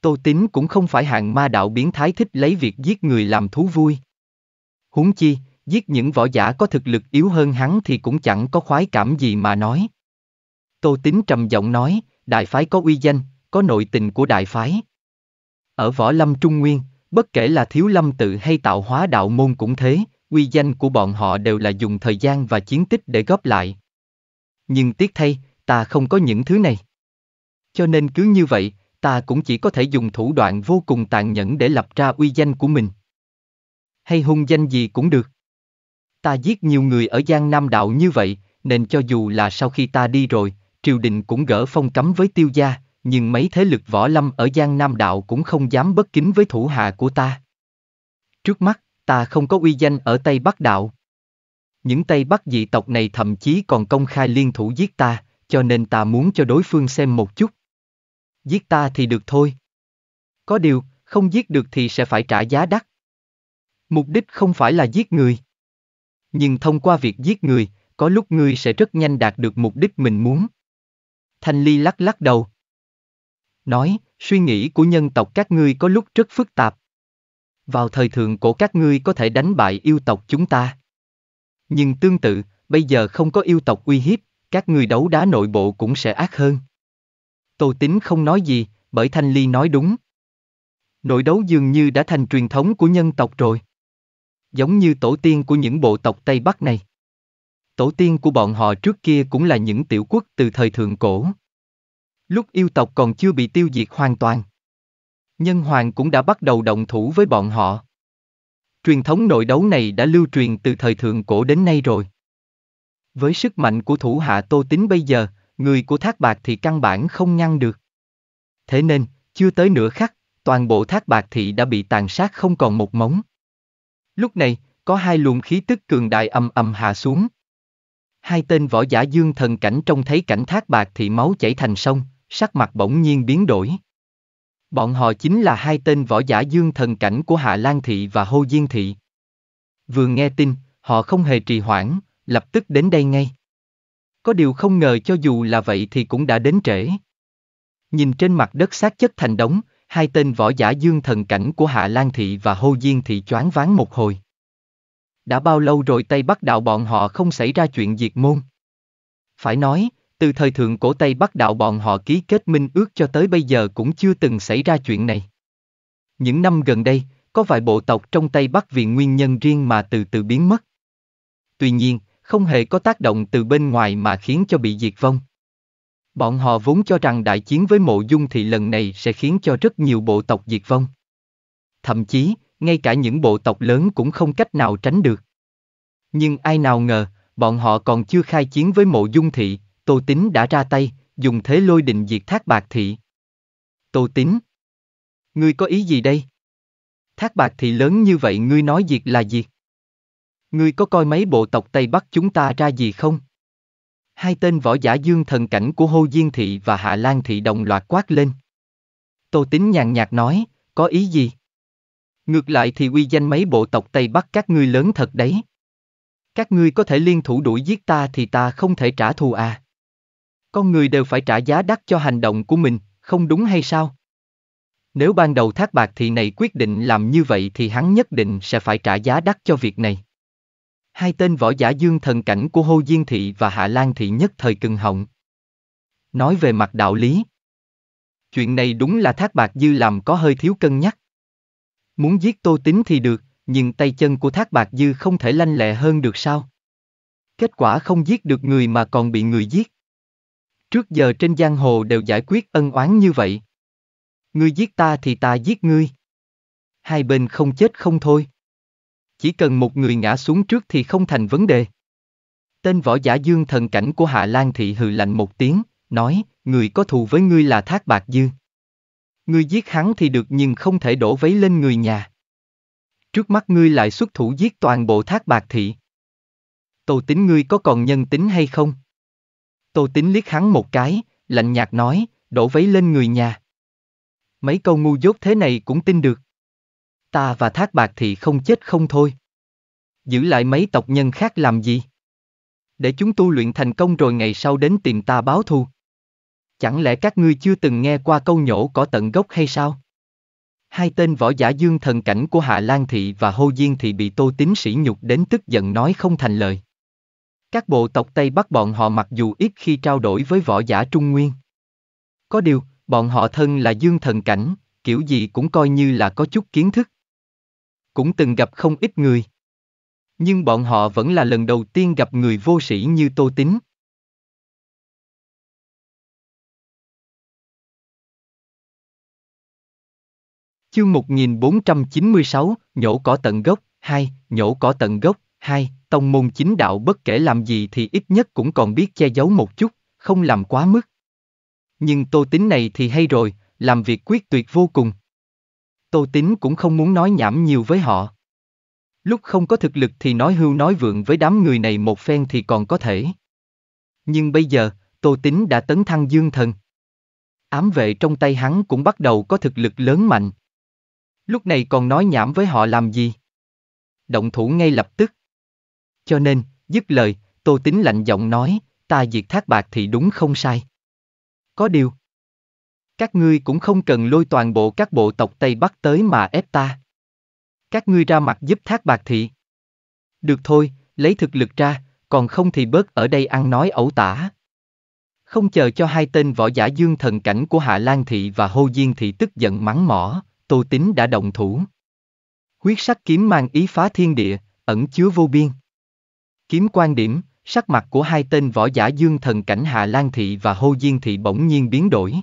Tô Tín cũng không phải hạng ma đạo biến thái thích lấy việc giết người làm thú vui. Huống chi, giết những võ giả có thực lực yếu hơn hắn thì cũng chẳng có khoái cảm gì mà nói. Tô Tín trầm giọng nói, đại phái có uy danh, có nội tình của đại phái. Ở Võ Lâm Trung Nguyên, bất kể là Thiếu Lâm Tự hay Tạo Hóa Đạo Môn cũng thế, uy danh của bọn họ đều là dùng thời gian và chiến tích để góp lại. Nhưng tiếc thay, ta không có những thứ này. Cho nên cứ như vậy, ta cũng chỉ có thể dùng thủ đoạn vô cùng tàn nhẫn để lập ra uy danh của mình. Hay hung danh gì cũng được. Ta giết nhiều người ở Giang Nam Đạo như vậy, nên cho dù là sau khi ta đi rồi, triều đình cũng gỡ phong cấm với Tiêu gia, nhưng mấy thế lực võ lâm ở Giang Nam Đạo cũng không dám bất kính với thủ hạ của ta. Trước mắt, ta không có uy danh ở Tây Bắc Đạo. Những Tây Bắc dị tộc này thậm chí còn công khai liên thủ giết ta, cho nên ta muốn cho đối phương xem một chút. Giết ta thì được thôi. Có điều, không giết được thì sẽ phải trả giá đắt. Mục đích không phải là giết người. Nhưng thông qua việc giết người, có lúc ngươi sẽ rất nhanh đạt được mục đích mình muốn. Thanh Ly lắc đầu. Nói, suy nghĩ của nhân tộc các ngươi có lúc rất phức tạp. Vào thời thượng cổ các ngươi có thể đánh bại yêu tộc chúng ta. Nhưng tương tự, bây giờ không có yêu tộc uy hiếp, các ngươi đấu đá nội bộ cũng sẽ ác hơn. Tô Tín không nói gì, bởi Thanh Ly nói đúng. Nội đấu dường như đã thành truyền thống của nhân tộc rồi. Giống như tổ tiên của những bộ tộc Tây Bắc này. Tổ tiên của bọn họ trước kia cũng là những tiểu quốc từ thời thượng cổ. Lúc yêu tộc còn chưa bị tiêu diệt hoàn toàn. Nhân hoàng cũng đã bắt đầu động thủ với bọn họ. Truyền thống nội đấu này đã lưu truyền từ thời thượng cổ đến nay rồi. Với sức mạnh của thủ hạ Tô Tín bây giờ, người của Thác Bạc thì căn bản không ngăn được. Thế nên, chưa tới nửa khắc, toàn bộ Thác Bạc Thị đã bị tàn sát không còn một móng. Lúc này, có hai luồng khí tức cường đại ầm ầm hạ xuống. Hai tên võ giả dương thần cảnh trông thấy cảnh Thác Bạc Thị máu chảy thành sông, sắc mặt bỗng nhiên biến đổi. Bọn họ chính là hai tên võ giả dương thần cảnh của Hạ Lan Thị và Hô Diên Thị. Vừa nghe tin, họ không hề trì hoãn, lập tức đến đây ngay. Có điều không ngờ cho dù là vậy thì cũng đã đến trễ. Nhìn trên mặt đất xác chất thành đống, hai tên võ giả dương thần cảnh của Hạ Lan Thị và Hô Diên Thị choáng váng một hồi. Đã bao lâu rồi Tây Bắc Đạo bọn họ không xảy ra chuyện diệt môn? Phải nói, từ thời thượng cổ Tây Bắc Đạo bọn họ ký kết minh ước cho tới bây giờ cũng chưa từng xảy ra chuyện này. Những năm gần đây, có vài bộ tộc trong Tây Bắc vì nguyên nhân riêng mà từ từ biến mất. Tuy nhiên, không hề có tác động từ bên ngoài mà khiến cho bị diệt vong. Bọn họ vốn cho rằng đại chiến với Mộ Dung Thị lần này sẽ khiến cho rất nhiều bộ tộc diệt vong. Thậm chí, ngay cả những bộ tộc lớn cũng không cách nào tránh được. Nhưng ai nào ngờ, bọn họ còn chưa khai chiến với Mộ Dung Thị, Tô Tín đã ra tay, dùng thế lôi đình diệt Thác Bạc Thị. Tô Tín, ngươi có ý gì đây? Thác Bạc Thị lớn như vậy ngươi nói diệt là diệt? Ngươi có coi mấy bộ tộc Tây Bắc chúng ta ra gì không? Hai tên võ giả dương thần cảnh của Hô Diên Thị và Hạ Lan Thị đồng loạt quát lên. Tô Tín nhàn nhạt nói, có ý gì? Ngược lại thì uy danh mấy bộ tộc Tây Bắc các ngươi lớn thật đấy. Các ngươi có thể liên thủ đuổi giết ta thì ta không thể trả thù à? Con người đều phải trả giá đắt cho hành động của mình, không đúng hay sao? Nếu ban đầu Thác Bạc Thị này quyết định làm như vậy thì hắn nhất định sẽ phải trả giá đắt cho việc này. Hai tên võ giả dương thần cảnh của Hô Diên Thị và Hạ Lan Thị nhất thời cứng họng. Nói về mặt đạo lý, chuyện này đúng là Thác Bạc Dư làm có hơi thiếu cân nhắc. Muốn giết Tô Tín thì được, nhưng tay chân của Thác Bạc Dư không thể lanh lẹ hơn được sao? Kết quả không giết được người mà còn bị người giết. Trước giờ trên giang hồ đều giải quyết ân oán như vậy. Ngươi giết ta thì ta giết ngươi. Hai bên không chết không thôi. Chỉ cần một người ngã xuống trước thì không thành vấn đề. Tên võ giả dương thần cảnh của Hạ Lan Thị hừ lạnh một tiếng, nói, người có thù với ngươi là Thác Bạc Dư. Ngươi giết hắn thì được nhưng không thể đổ vấy lên người nhà. Trước mắt ngươi lại xuất thủ giết toàn bộ Thác Bạc Thị. Tô Tín, ngươi có còn nhân tính hay không? Tô Tín liếc hắn một cái, lạnh nhạt nói, đổ vấy lên người nhà. Mấy câu ngu dốt thế này cũng tin được. Ta và Thác Bạc Thị không chết không thôi. Giữ lại mấy tộc nhân khác làm gì? Để chúng tu luyện thành công rồi ngày sau đến tìm ta báo thù. Chẳng lẽ các ngươi chưa từng nghe qua câu nhổ cỏ tận gốc hay sao? Hai tên võ giả dương thần cảnh của Hạ Lan Thị và Hô Diên Thị bị Tô Tín sỉ nhục đến tức giận nói không thành lời. Các bộ tộc Tây Bắc bọn họ mặc dù ít khi trao đổi với võ giả Trung Nguyên. Có điều, bọn họ thân là dương thần cảnh, kiểu gì cũng coi như là có chút kiến thức. Cũng từng gặp không ít người. Nhưng bọn họ vẫn là lần đầu tiên gặp người vô sĩ như Tô Tín. Chương 1496, nhổ cỏ tận gốc, 2, nhổ cỏ tận gốc, 2, tông môn chính đạo bất kể làm gì thì ít nhất cũng còn biết che giấu một chút, không làm quá mức. Nhưng Tô Tín này thì hay rồi, làm việc quyết tuyệt vô cùng. Tô Tín cũng không muốn nói nhảm nhiều với họ. Lúc không có thực lực thì nói hưu nói vượng với đám người này một phen thì còn có thể. Nhưng bây giờ, Tô Tín đã tấn thăng dương thần. Ám vệ trong tay hắn cũng bắt đầu có thực lực lớn mạnh. Lúc này còn nói nhảm với họ làm gì? Động thủ ngay lập tức. Cho nên, dứt lời, Tô Tín lạnh giọng nói, ta diệt Thác Bạc thì đúng không sai. Có điều, các ngươi cũng không cần lôi toàn bộ các bộ tộc Tây Bắc tới mà ép ta. Các ngươi ra mặt giúp Thác Bạc Thị. Được thôi, lấy thực lực ra, còn không thì bớt ở đây ăn nói ẩu tả. Không chờ cho hai tên võ giả dương thần cảnh của Hạ Lan Thị và Hô Diên Thị tức giận mắng mỏ, Tô Tín đã động thủ. Huyết sắc kiếm mang ý phá thiên địa, ẩn chứa vô biên. Kiếm quan điểm, sắc mặt của hai tên võ giả dương thần cảnh Hạ Lan Thị và Hô Diên Thị bỗng nhiên biến đổi.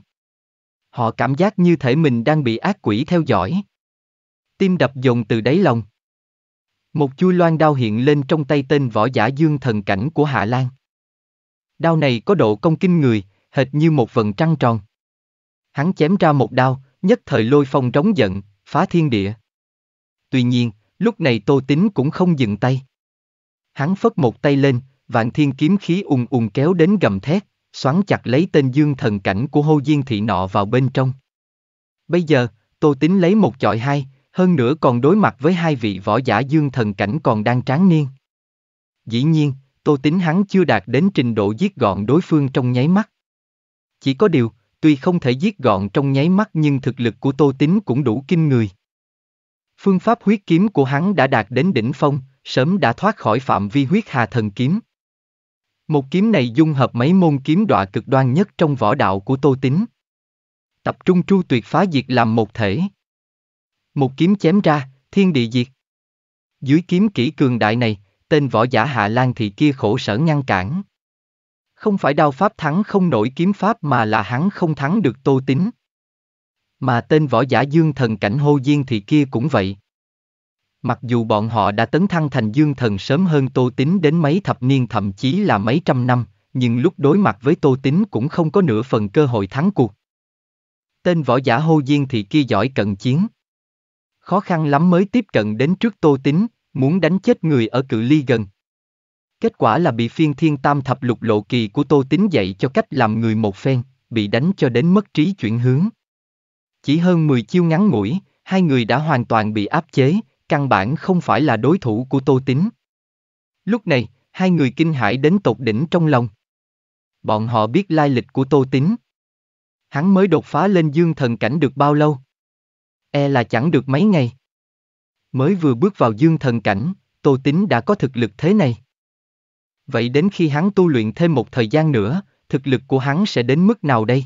Họ cảm giác như thể mình đang bị ác quỷ theo dõi. Tim đập dồn từ đáy lòng. Một chuôi loan đao hiện lên trong tay tên võ giả dương thần cảnh của Hạ Lan. Đao này có độ cong kinh người, hệt như một vầng trăng tròn. Hắn chém ra một đao, nhất thời lôi phong rống giận, phá thiên địa. Tuy nhiên, lúc này Tô Tín cũng không dừng tay. Hắn phất một tay lên, Vạn thiên kiếm khí ùng ùng kéo đến gầm thét, xoắn chặt lấy tên dương thần cảnh của Hô Diên Thị nọ vào bên trong. Bây giờ, Tô Tín lấy một chọi hai, hơn nữa còn đối mặt với hai vị võ giả dương thần cảnh còn đang tráng niên. Dĩ nhiên, Tô Tín hắn chưa đạt đến trình độ giết gọn đối phương trong nháy mắt. Chỉ có điều, tuy không thể giết gọn trong nháy mắt nhưng thực lực của Tô Tín cũng đủ kinh người. Phương pháp huyết kiếm của hắn đã đạt đến đỉnh phong, sớm đã thoát khỏi phạm vi huyết hà thần kiếm. Một kiếm này dung hợp mấy môn kiếm đọa cực đoan nhất trong võ đạo của Tô Tín. Tập trung tru tuyệt phá diệt làm một thể. Một kiếm chém ra, thiên địa diệt. Dưới kiếm kỹ cường đại này, tên võ giả Hạ Lan Thị kia khổ sở ngăn cản. Không phải đao pháp thắng không nổi kiếm pháp mà là hắn không thắng được Tô Tín. Mà tên võ giả dương thần cảnh Hô Diên Thị kia cũng vậy. Mặc dù bọn họ đã tấn thăng thành dương thần sớm hơn Tô Tín đến mấy thập niên thậm chí là mấy trăm năm, nhưng lúc đối mặt với Tô Tín cũng không có nửa phần cơ hội thắng cuộc. Tên võ giả Hô Diên Thị kia giỏi cận chiến. Khó khăn lắm mới tiếp cận đến trước Tô Tín, muốn đánh chết người ở cự ly gần. Kết quả là bị phiên thiên tam thập lục lộ kỳ của Tô Tín dạy cho cách làm người một phen, bị đánh cho đến mất trí chuyển hướng. Chỉ hơn 10 chiêu ngắn ngủi, hai người đã hoàn toàn bị áp chế, căn bản không phải là đối thủ của Tô Tín. Lúc này, hai người kinh hãi đến tột đỉnh trong lòng. Bọn họ biết lai lịch của Tô Tín. Hắn mới đột phá lên dương thần cảnh được bao lâu? E là chẳng được mấy ngày. Mới vừa bước vào dương thần cảnh, Tô Tín đã có thực lực thế này. Vậy đến khi hắn tu luyện thêm một thời gian nữa, thực lực của hắn sẽ đến mức nào đây?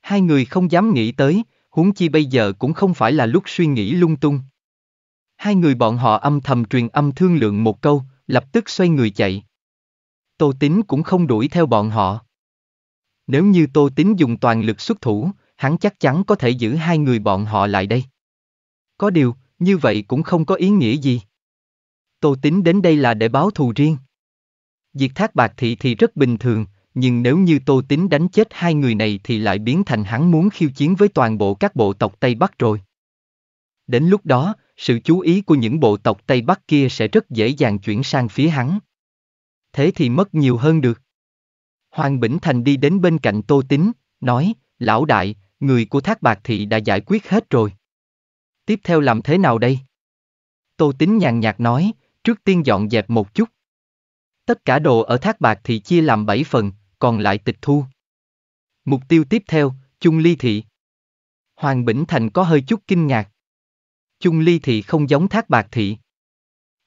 Hai người không dám nghĩ tới, huống chi bây giờ cũng không phải là lúc suy nghĩ lung tung. Hai người bọn họ âm thầm truyền âm thương lượng một câu, lập tức xoay người chạy. Tô Tín cũng không đuổi theo bọn họ. Nếu như Tô Tín dùng toàn lực xuất thủ, hắn chắc chắn có thể giữ hai người bọn họ lại đây. Có điều, như vậy cũng không có ý nghĩa gì. Tô Tín đến đây là để báo thù riêng. Diệt Thác Bạc Thị thì rất bình thường, nhưng nếu như Tô Tín đánh chết hai người này thì lại biến thành hắn muốn khiêu chiến với toàn bộ các bộ tộc Tây Bắc rồi. Đến lúc đó, sự chú ý của những bộ tộc Tây Bắc kia sẽ rất dễ dàng chuyển sang phía hắn. Thế thì mất nhiều hơn được. Hoàng Bỉnh Thành đi đến bên cạnh Tô Tín, nói, lão đại, người của Thác Bạc Thị đã giải quyết hết rồi. Tiếp theo làm thế nào đây? Tô Tín nhàn nhạt nói, trước tiên dọn dẹp một chút. Tất cả đồ ở Thác Bạc Thị chia làm 7 phần, còn lại tịch thu. Mục tiêu tiếp theo, Chung Ly Thị. Hoàng Bỉnh Thành có hơi chút kinh ngạc. Chung Ly Thị không giống Thác Bạc Thị.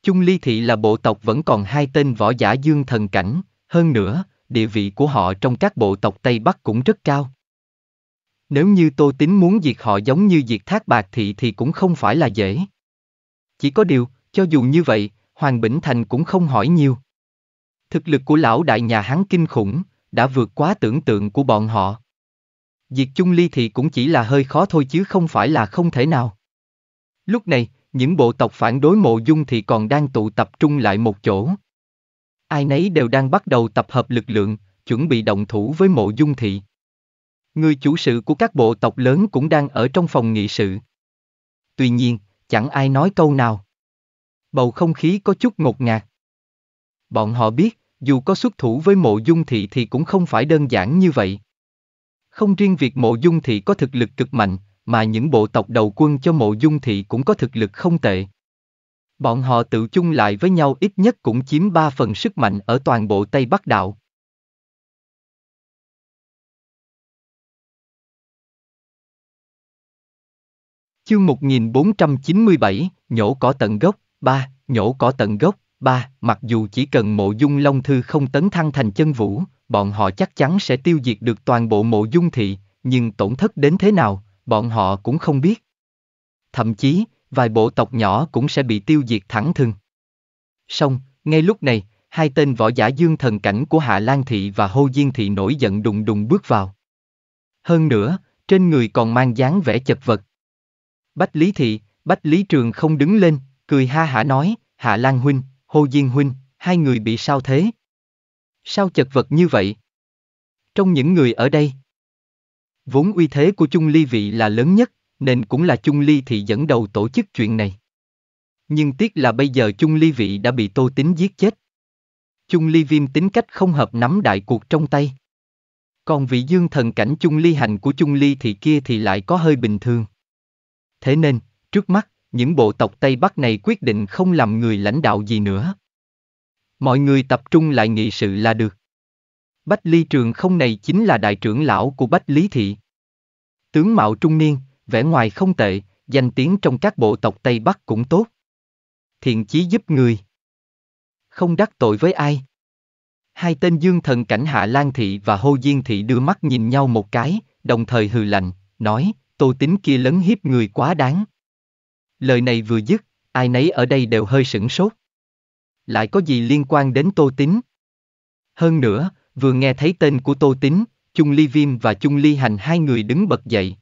Chung Ly Thị là bộ tộc vẫn còn hai tên võ giả dương thần cảnh, hơn nữa, địa vị của họ trong các bộ tộc Tây Bắc cũng rất cao. Nếu như Tô Tín muốn diệt họ giống như diệt Thác Bạc Thị thì cũng không phải là dễ. Chỉ có điều, cho dù như vậy, Hoàng Bỉnh Thành cũng không hỏi nhiều. Thực lực của lão đại nhà hắn kinh khủng, đã vượt quá tưởng tượng của bọn họ. Diệt Chung Ly Thị cũng chỉ là hơi khó thôi chứ không phải là không thể nào. Lúc này, những bộ tộc phản đối Mộ Dung Thị còn đang tụ tập trung lại một chỗ. Ai nấy đều đang bắt đầu tập hợp lực lượng, chuẩn bị động thủ với Mộ Dung Thị. Người chủ sự của các bộ tộc lớn cũng đang ở trong phòng nghị sự. Tuy nhiên, chẳng ai nói câu nào. Bầu không khí có chút ngột ngạt. Bọn họ biết, dù có xuất thủ với Mộ Dung Thị thì cũng không phải đơn giản như vậy. Không riêng việc Mộ Dung Thị có thực lực cực mạnh, mà những bộ tộc đầu quân cho Mộ Dung Thị cũng có thực lực không tệ. Bọn họ tự chung lại với nhau ít nhất cũng chiếm 3 phần sức mạnh ở toàn bộ Tây Bắc Đạo. Chương 1497, nhổ cỏ tận gốc, 3, nhổ cỏ tận gốc, 3, mặc dù chỉ cần Mộ Dung Long Thư không tấn thăng thành chân vũ, bọn họ chắc chắn sẽ tiêu diệt được toàn bộ Mộ Dung Thị, nhưng tổn thất đến thế nào, bọn họ cũng không biết. Thậm chí, vài bộ tộc nhỏ cũng sẽ bị tiêu diệt thẳng thừng. Song, ngay lúc này, hai tên võ giả dương thần cảnh của Hạ Lan Thị và Hô Diên Thị nổi giận đùng đùng bước vào. Hơn nữa, trên người còn mang dáng vẻ chật vật. Bách Lý Thị, Bách Lý Trường Không đứng lên, cười ha hả nói, Hạ Lan huynh, Hô Diên huynh, hai người bị sao thế? Sao chật vật như vậy? Trong những người ở đây, vốn uy thế của Chung Ly Vị là lớn nhất, nên cũng là Chung Ly Thị dẫn đầu tổ chức chuyện này. Nhưng tiếc là bây giờ Chung Ly Vị đã bị Tô Tín giết chết. Chung Ly Viêm tính cách không hợp nắm đại cuộc trong tay. Còn vị dương thần cảnh Chung Ly Hành của Chung Ly Thị kia thì lại có hơi bình thường. Thế nên, trước mắt, những bộ tộc Tây Bắc này quyết định không làm người lãnh đạo gì nữa. Mọi người tập trung lại nghị sự là được. Bách Lý Trường Không này chính là đại trưởng lão của Bách Lý Thị. Tướng mạo trung niên, vẻ ngoài không tệ, danh tiếng trong các bộ tộc Tây Bắc cũng tốt. Thiện chí giúp người, không đắc tội với ai. Hai tên dương thần cảnh Hạ Lan Thị và Hô Diên Thị đưa mắt nhìn nhau một cái, đồng thời hừ lạnh, nói, Tô Tín kia lấn hiếp người quá đáng. Lời này vừa dứt, ai nấy ở đây đều hơi sửng sốt. Lại có gì liên quan đến Tô Tín? Hơn nữa, vừa nghe thấy tên của Tô Tín, Chung Ly Viêm và Chung Ly Hành hai người đứng bật dậy.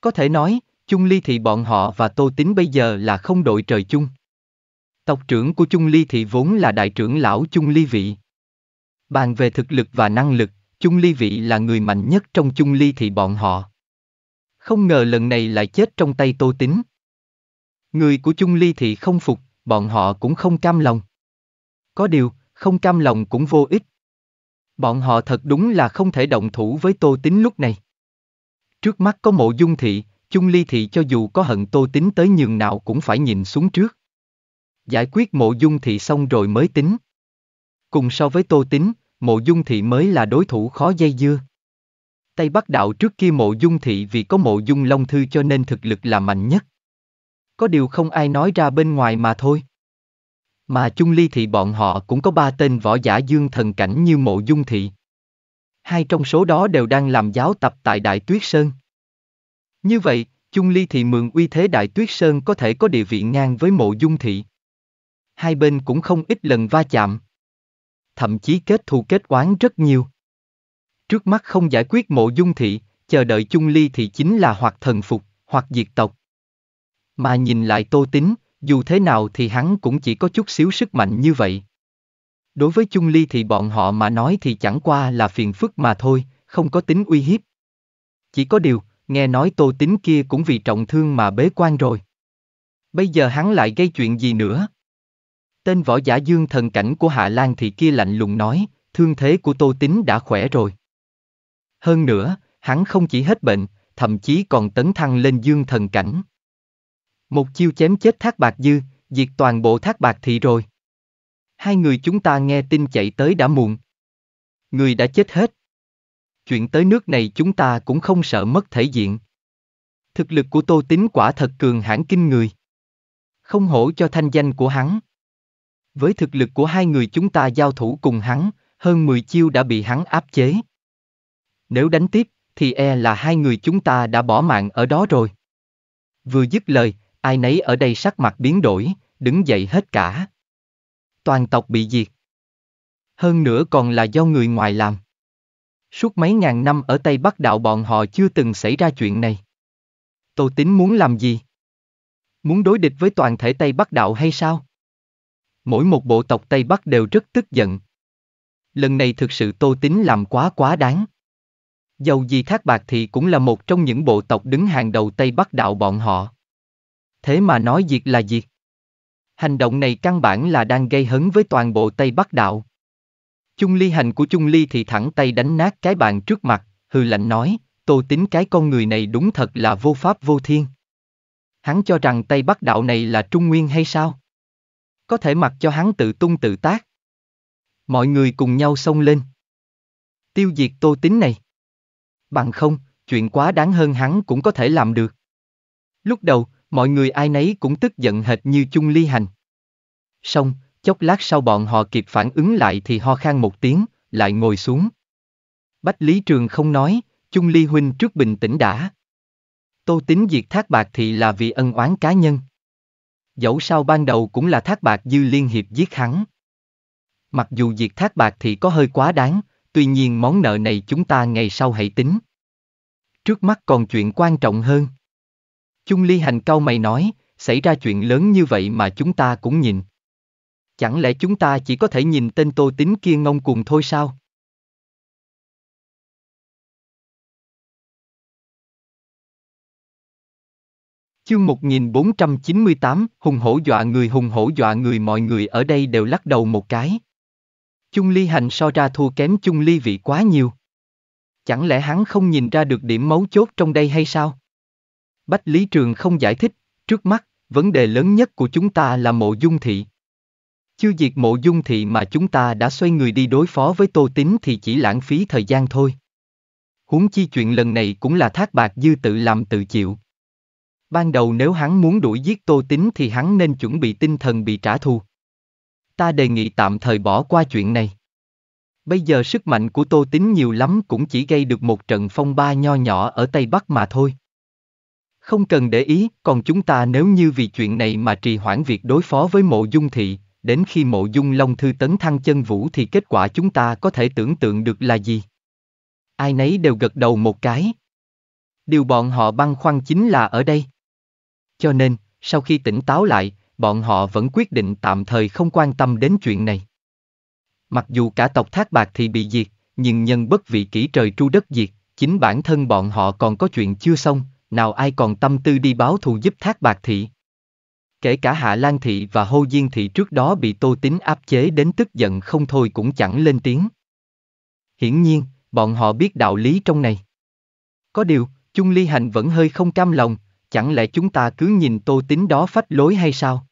Có thể nói, Chung Ly Thị bọn họ và Tô Tín bây giờ là không đội trời chung. Tộc trưởng của Chung Ly Thị vốn là đại trưởng lão Chung Ly Vị. Bàn về thực lực và năng lực, Chung Ly Vị là người mạnh nhất trong Chung Ly Thị bọn họ. Không ngờ lần này lại chết trong tay Tô Tín. Người của Chung Ly Thị không phục, bọn họ cũng không cam lòng. Có điều, không cam lòng cũng vô ích. Bọn họ thật đúng là không thể động thủ với Tô Tín lúc này. Trước mắt có Mộ Dung Thị, Chung Ly Thị cho dù có hận Tô Tín tới nhường nào cũng phải nhìn xuống trước. Giải quyết Mộ Dung Thị xong rồi mới tính. Cùng so với Tô Tín, Mộ Dung Thị mới là đối thủ khó dây dưa. Tây Bắc Đạo trước kia Mộ Dung Thị vì có Mộ Dung Long Thư cho nên thực lực là mạnh nhất. Có điều không ai nói ra bên ngoài mà thôi. Mà Chung Ly Thị bọn họ cũng có ba tên võ giả dương thần cảnh như Mộ Dung Thị. Hai trong số đó đều đang làm giáo tập tại Đại Tuyết Sơn. Như vậy, Chung Ly Thị mượn uy thế Đại Tuyết Sơn có thể có địa vị ngang với Mộ Dung Thị. Hai bên cũng không ít lần va chạm. Thậm chí kết thù kết oán rất nhiều. Trước mắt không giải quyết Mộ Dung Thị, chờ đợi Chung Ly Thị chính là hoặc thần phục, hoặc diệt tộc. Mà nhìn lại Tô Tín, dù thế nào thì hắn cũng chỉ có chút xíu sức mạnh như vậy. Đối với Chung Ly Thị bọn họ mà nói thì chẳng qua là phiền phức mà thôi, không có tính uy hiếp. Chỉ có điều, nghe nói Tô Tín kia cũng vì trọng thương mà bế quan rồi. Bây giờ hắn lại gây chuyện gì nữa? Tên võ giả dương thần cảnh của Hạ Lan Thị kia lạnh lùng nói, thương thế của Tô Tín đã khỏe rồi. Hơn nữa, hắn không chỉ hết bệnh, thậm chí còn tấn thăng lên dương thần cảnh. Một chiêu chém chết Thác Bạc Dư, diệt toàn bộ Thác Bạc Thị rồi. Hai người chúng ta nghe tin chạy tới đã muộn. Người đã chết hết. Chuyện tới nước này chúng ta cũng không sợ mất thể diện. Thực lực của Tô Tín quả thật cường hãn kinh người. Không hổ cho thanh danh của hắn. Với thực lực của hai người chúng ta giao thủ cùng hắn, hơn 10 chiêu đã bị hắn áp chế. Nếu đánh tiếp, thì e là hai người chúng ta đã bỏ mạng ở đó rồi. Vừa dứt lời, ai nấy ở đây sắc mặt biến đổi, đứng dậy hết cả. Toàn tộc bị diệt. Hơn nữa còn là do người ngoài làm. Suốt mấy ngàn năm ở Tây Bắc Đạo bọn họ chưa từng xảy ra chuyện này. Tô Tín muốn làm gì? Muốn đối địch với toàn thể Tây Bắc Đạo hay sao? Mỗi một bộ tộc Tây Bắc đều rất tức giận. Lần này thực sự Tô Tín làm quá đáng. Dầu gì Thác Bạc Thị cũng là một trong những bộ tộc đứng hàng đầu Tây Bắc Đạo bọn họ. Thế mà nói diệt là diệt. Hành động này căn bản là đang gây hấn với toàn bộ Tây Bắc Đạo. Chung Ly Hành của Chung Ly Thị thẳng tay đánh nát cái bàn trước mặt, hừ lạnh nói, Tô Tín cái con người này đúng thật là vô pháp vô thiên. Hắn cho rằng Tây Bắc Đạo này là Trung Nguyên hay sao? Có thể mặc cho hắn tự tung tự tác. Mọi người cùng nhau xông lên, tiêu diệt Tô Tín này. Bằng không, chuyện quá đáng hơn hắn cũng có thể làm được. Lúc đầu, mọi người ai nấy cũng tức giận hệt như Chung Ly Hành. Xong, chốc lát sau bọn họ kịp phản ứng lại thì ho khan một tiếng, lại ngồi xuống. Bách Lý Trường Không nói, Chung Ly huynh trước bình tĩnh đã. Tô Tín diệt Thác Bạc Thị là vì ân oán cá nhân. Dẫu sao ban đầu cũng là Thác Bạc Dư liên hiệp giết hắn. Mặc dù diệt Thác Bạc Thị có hơi quá đáng, tuy nhiên món nợ này chúng ta ngày sau hãy tính. Trước mắt còn chuyện quan trọng hơn. Chung Ly Hành cau mày nói, xảy ra chuyện lớn như vậy mà chúng ta cũng nhìn. Chẳng lẽ chúng ta chỉ có thể nhìn tên Tô Tín kia ngông cuồng thôi sao? Chương 1498, hùng hổ dọa người mọi người ở đây đều lắc đầu một cái. Chung Ly Hành so ra thua kém Chung Ly Vị quá nhiều. Chẳng lẽ hắn không nhìn ra được điểm mấu chốt trong đây hay sao? Bách Lý Trường Không giải thích, trước mắt, vấn đề lớn nhất của chúng ta là Mộ Dung Thị. Chưa diệt Mộ Dung Thị mà chúng ta đã xoay người đi đối phó với Tô Tín thì chỉ lãng phí thời gian thôi. Huống chi chuyện lần này cũng là Thác Bạc Dư tự làm tự chịu. Ban đầu nếu hắn muốn đuổi giết Tô Tín thì hắn nên chuẩn bị tinh thần bị trả thù. Ta đề nghị tạm thời bỏ qua chuyện này. Bây giờ sức mạnh của Tô Tín nhiều lắm cũng chỉ gây được một trận phong ba nho nhỏ ở Tây Bắc mà thôi. Không cần để ý, còn chúng ta nếu như vì chuyện này mà trì hoãn việc đối phó với Mộ Dung Thị, đến khi Mộ Dung Long Thư tấn thăng chân vũ thì kết quả chúng ta có thể tưởng tượng được là gì? Ai nấy đều gật đầu một cái. Điều bọn họ băn khoăn chính là ở đây. Cho nên, sau khi tỉnh táo lại, bọn họ vẫn quyết định tạm thời không quan tâm đến chuyện này. Mặc dù cả tộc Thác Bạc thì bị diệt, nhưng nhân bất vị kỷ trời tru đất diệt, chính bản thân bọn họ còn có chuyện chưa xong, nào ai còn tâm tư đi báo thù giúp Thác Bạc Thị. Kể cả Hạ Lan Thị và Hô Diên Thị trước đó bị Tô Tín áp chế đến tức giận không thôi cũng chẳng lên tiếng. Hiển nhiên, bọn họ biết đạo lý trong này. Có điều, Chung Ly Hành vẫn hơi không cam lòng, chẳng lẽ chúng ta cứ nhìn Tô Tín đó phách lối hay sao?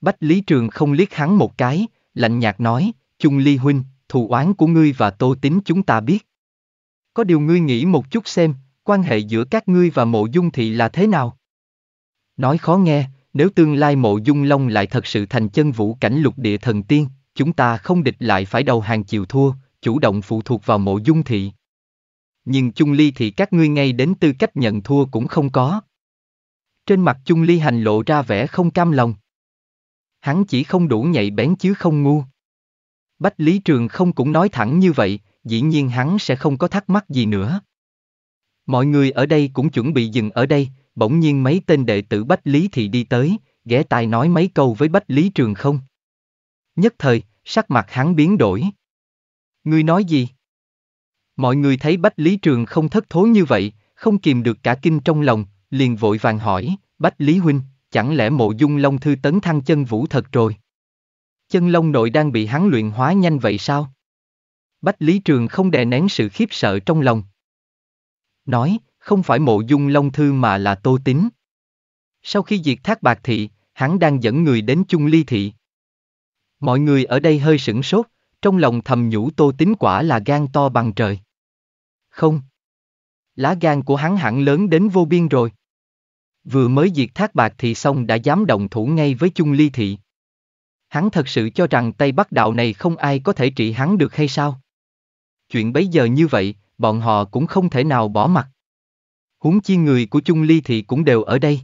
Bách Lý Trường Không liếc hắn một cái, lạnh nhạt nói, Chung Ly huynh, thù oán của ngươi và Tô Tín chúng ta biết. Có điều ngươi nghĩ một chút xem, quan hệ giữa các ngươi và Mộ Dung Thị là thế nào? Nói khó nghe, nếu tương lai Mộ Dung Long lại thật sự thành chân vũ cảnh lục địa thần tiên, chúng ta không địch lại phải đầu hàng chịu thua, chủ động phụ thuộc vào Mộ Dung Thị. Nhưng Chung Ly thì các ngươi ngay đến tư cách nhận thua cũng không có. Trên mặt Chung Ly Hành lộ ra vẻ không cam lòng. Hắn chỉ không đủ nhạy bén chứ không ngu. Bách Lý Trường Không cũng nói thẳng như vậy, dĩ nhiên hắn sẽ không có thắc mắc gì nữa. Mọi người ở đây cũng chuẩn bị dừng ở đây, bỗng nhiên mấy tên đệ tử Bách Lý Thị đi tới, ghé tai nói mấy câu với Bách Lý Trường Không. Nhất thời, sắc mặt hắn biến đổi. Ngươi nói gì? Mọi người thấy Bách Lý Trường Không thất thố như vậy, không kìm được cả kinh trong lòng, liền vội vàng hỏi, Bách Lý huynh, chẳng lẽ Mộ Dung Long Thư tấn thăng chân vũ thật rồi? Chân long nội đang bị hắn luyện hóa nhanh vậy sao? Bách Lý Trường Không đè nén sự khiếp sợ trong lòng. Nói, không phải Mộ Dung Long Thư mà là Tô Tín. Sau khi diệt Thác Bạc Thị, hắn đang dẫn người đến Chung Ly Thị. Mọi người ở đây hơi sửng sốt, trong lòng thầm nhủ Tô Tín quả là gan to bằng trời. Không. Lá gan của hắn hẳn lớn đến vô biên rồi. Vừa mới diệt Thác Bạc Thị xong đã dám động thủ ngay với Chung Ly Thị. Hắn thật sự cho rằng Tây Bắc Đạo này không ai có thể trị hắn được hay sao? Chuyện bấy giờ như vậy, bọn họ cũng không thể nào bỏ mặc. Huống chi người của Chung Ly Thị cũng đều ở đây.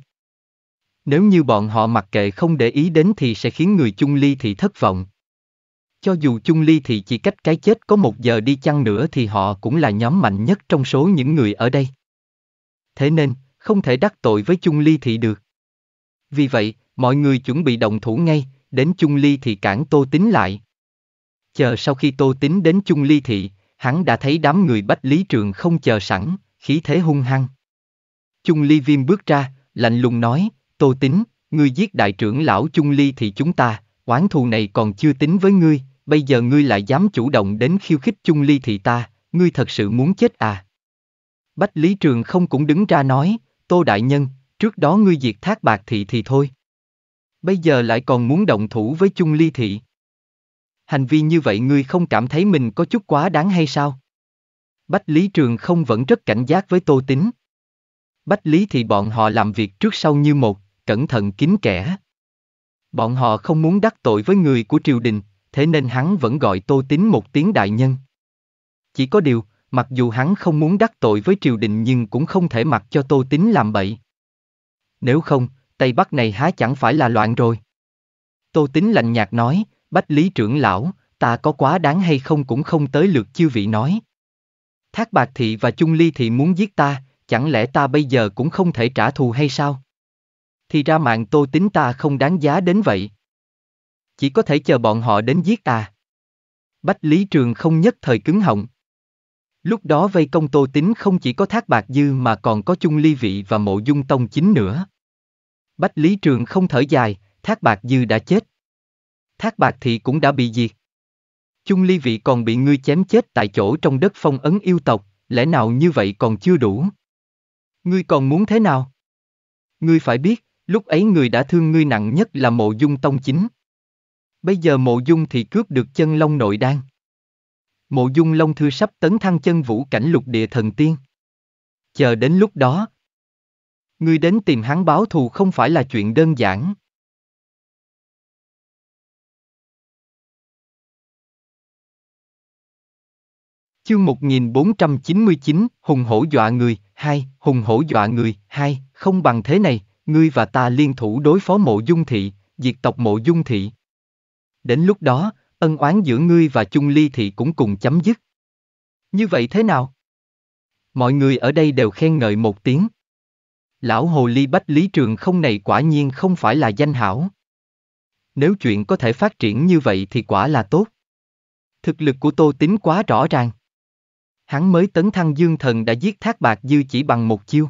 Nếu như bọn họ mặc kệ không để ý đến thì sẽ khiến người Chung Ly Thị thất vọng. Cho dù Chung Ly Thị chỉ cách cái chết có 1 giờ đi chăng nữa thì họ cũng là nhóm mạnh nhất trong số những người ở đây. Thế nên, không thể đắc tội với Chung Ly Thị được. Vì vậy, mọi người chuẩn bị động thủ ngay, đến Chung Ly Thị cản Tô Tín lại. Chờ sau khi Tô Tín đến Chung Ly Thị, hắn đã thấy đám người Bách Lý Trường Không chờ sẵn, khí thế hung hăng. Chung Ly Viêm bước ra, lạnh lùng nói, Tô Tín, ngươi giết đại trưởng lão Chung Ly Thị chúng ta, oán thù này còn chưa tính với ngươi, bây giờ ngươi lại dám chủ động đến khiêu khích Chung Ly Thị ta, ngươi thật sự muốn chết à? Bách Lý Trường Không cũng đứng ra nói, Tô đại nhân, trước đó ngươi diệt Thác Bạc Thị thì thôi. Bây giờ lại còn muốn động thủ với Chung Ly Thị. Hành vi như vậy ngươi không cảm thấy mình có chút quá đáng hay sao? Bách Lý Trường Không vẫn rất cảnh giác với Tô Tín. Bách Lý Thị bọn họ làm việc trước sau như một, cẩn thận kín kẽ. Bọn họ không muốn đắc tội với người của triều đình, thế nên hắn vẫn gọi Tô Tín một tiếng đại nhân. Chỉ có điều, mặc dù hắn không muốn đắc tội với triều đình nhưng cũng không thể mặc cho Tô Tín làm bậy. Nếu không, Tây Bắc này há chẳng phải là loạn rồi. Tô Tín lạnh nhạt nói, Bách Lý trưởng lão, ta có quá đáng hay không cũng không tới lượt chư vị nói. Thác Bạc Thị và Chung Ly Thị muốn giết ta, chẳng lẽ ta bây giờ cũng không thể trả thù hay sao? Thì ra mạng Tô Tín ta không đáng giá đến vậy. Chỉ có thể chờ bọn họ đến giết ta. Bách Lý Trường Không nhất thời cứng họng. Lúc đó vây công Tô Tín không chỉ có Thác Bạc Dư mà còn có Chung Ly Vị và Mộ Dung Tông Chính nữa. Bách Lý Trường Không thở dài, Thác Bạc Dư đã chết. Thác Bạc Thị cũng đã bị diệt. Chung Ly Vị còn bị ngươi chém chết tại chỗ trong đất phong ấn yêu tộc, lẽ nào như vậy còn chưa đủ? Ngươi còn muốn thế nào? Ngươi phải biết, lúc ấy người đã thương ngươi nặng nhất là Mộ Dung Tông Chính. Bây giờ Mộ Dung thì cướp được chân long nội đan. Mộ Dung Long Thư sắp tấn thăng chân vũ cảnh lục địa thần tiên. Chờ đến lúc đó, ngươi đến tìm hắn báo thù không phải là chuyện đơn giản. Chương 1499, hùng hổ dọa người, hai, hùng hổ dọa người, hai, không bằng thế này, ngươi và ta liên thủ đối phó Mộ Dung Thị, diệt tộc Mộ Dung Thị. Đến lúc đó, ân oán giữa ngươi và Chung Ly Thị cũng cùng chấm dứt. Như vậy thế nào? Mọi người ở đây đều khen ngợi một tiếng. Lão hồ ly Bách Lý Trường Không này quả nhiên không phải là danh hảo. Nếu chuyện có thể phát triển như vậy thì quả là tốt. Thực lực của Tô Tín quá rõ ràng. Hắn mới tấn thăng dương thần đã giết Thác Bạc Dư chỉ bằng một chiêu.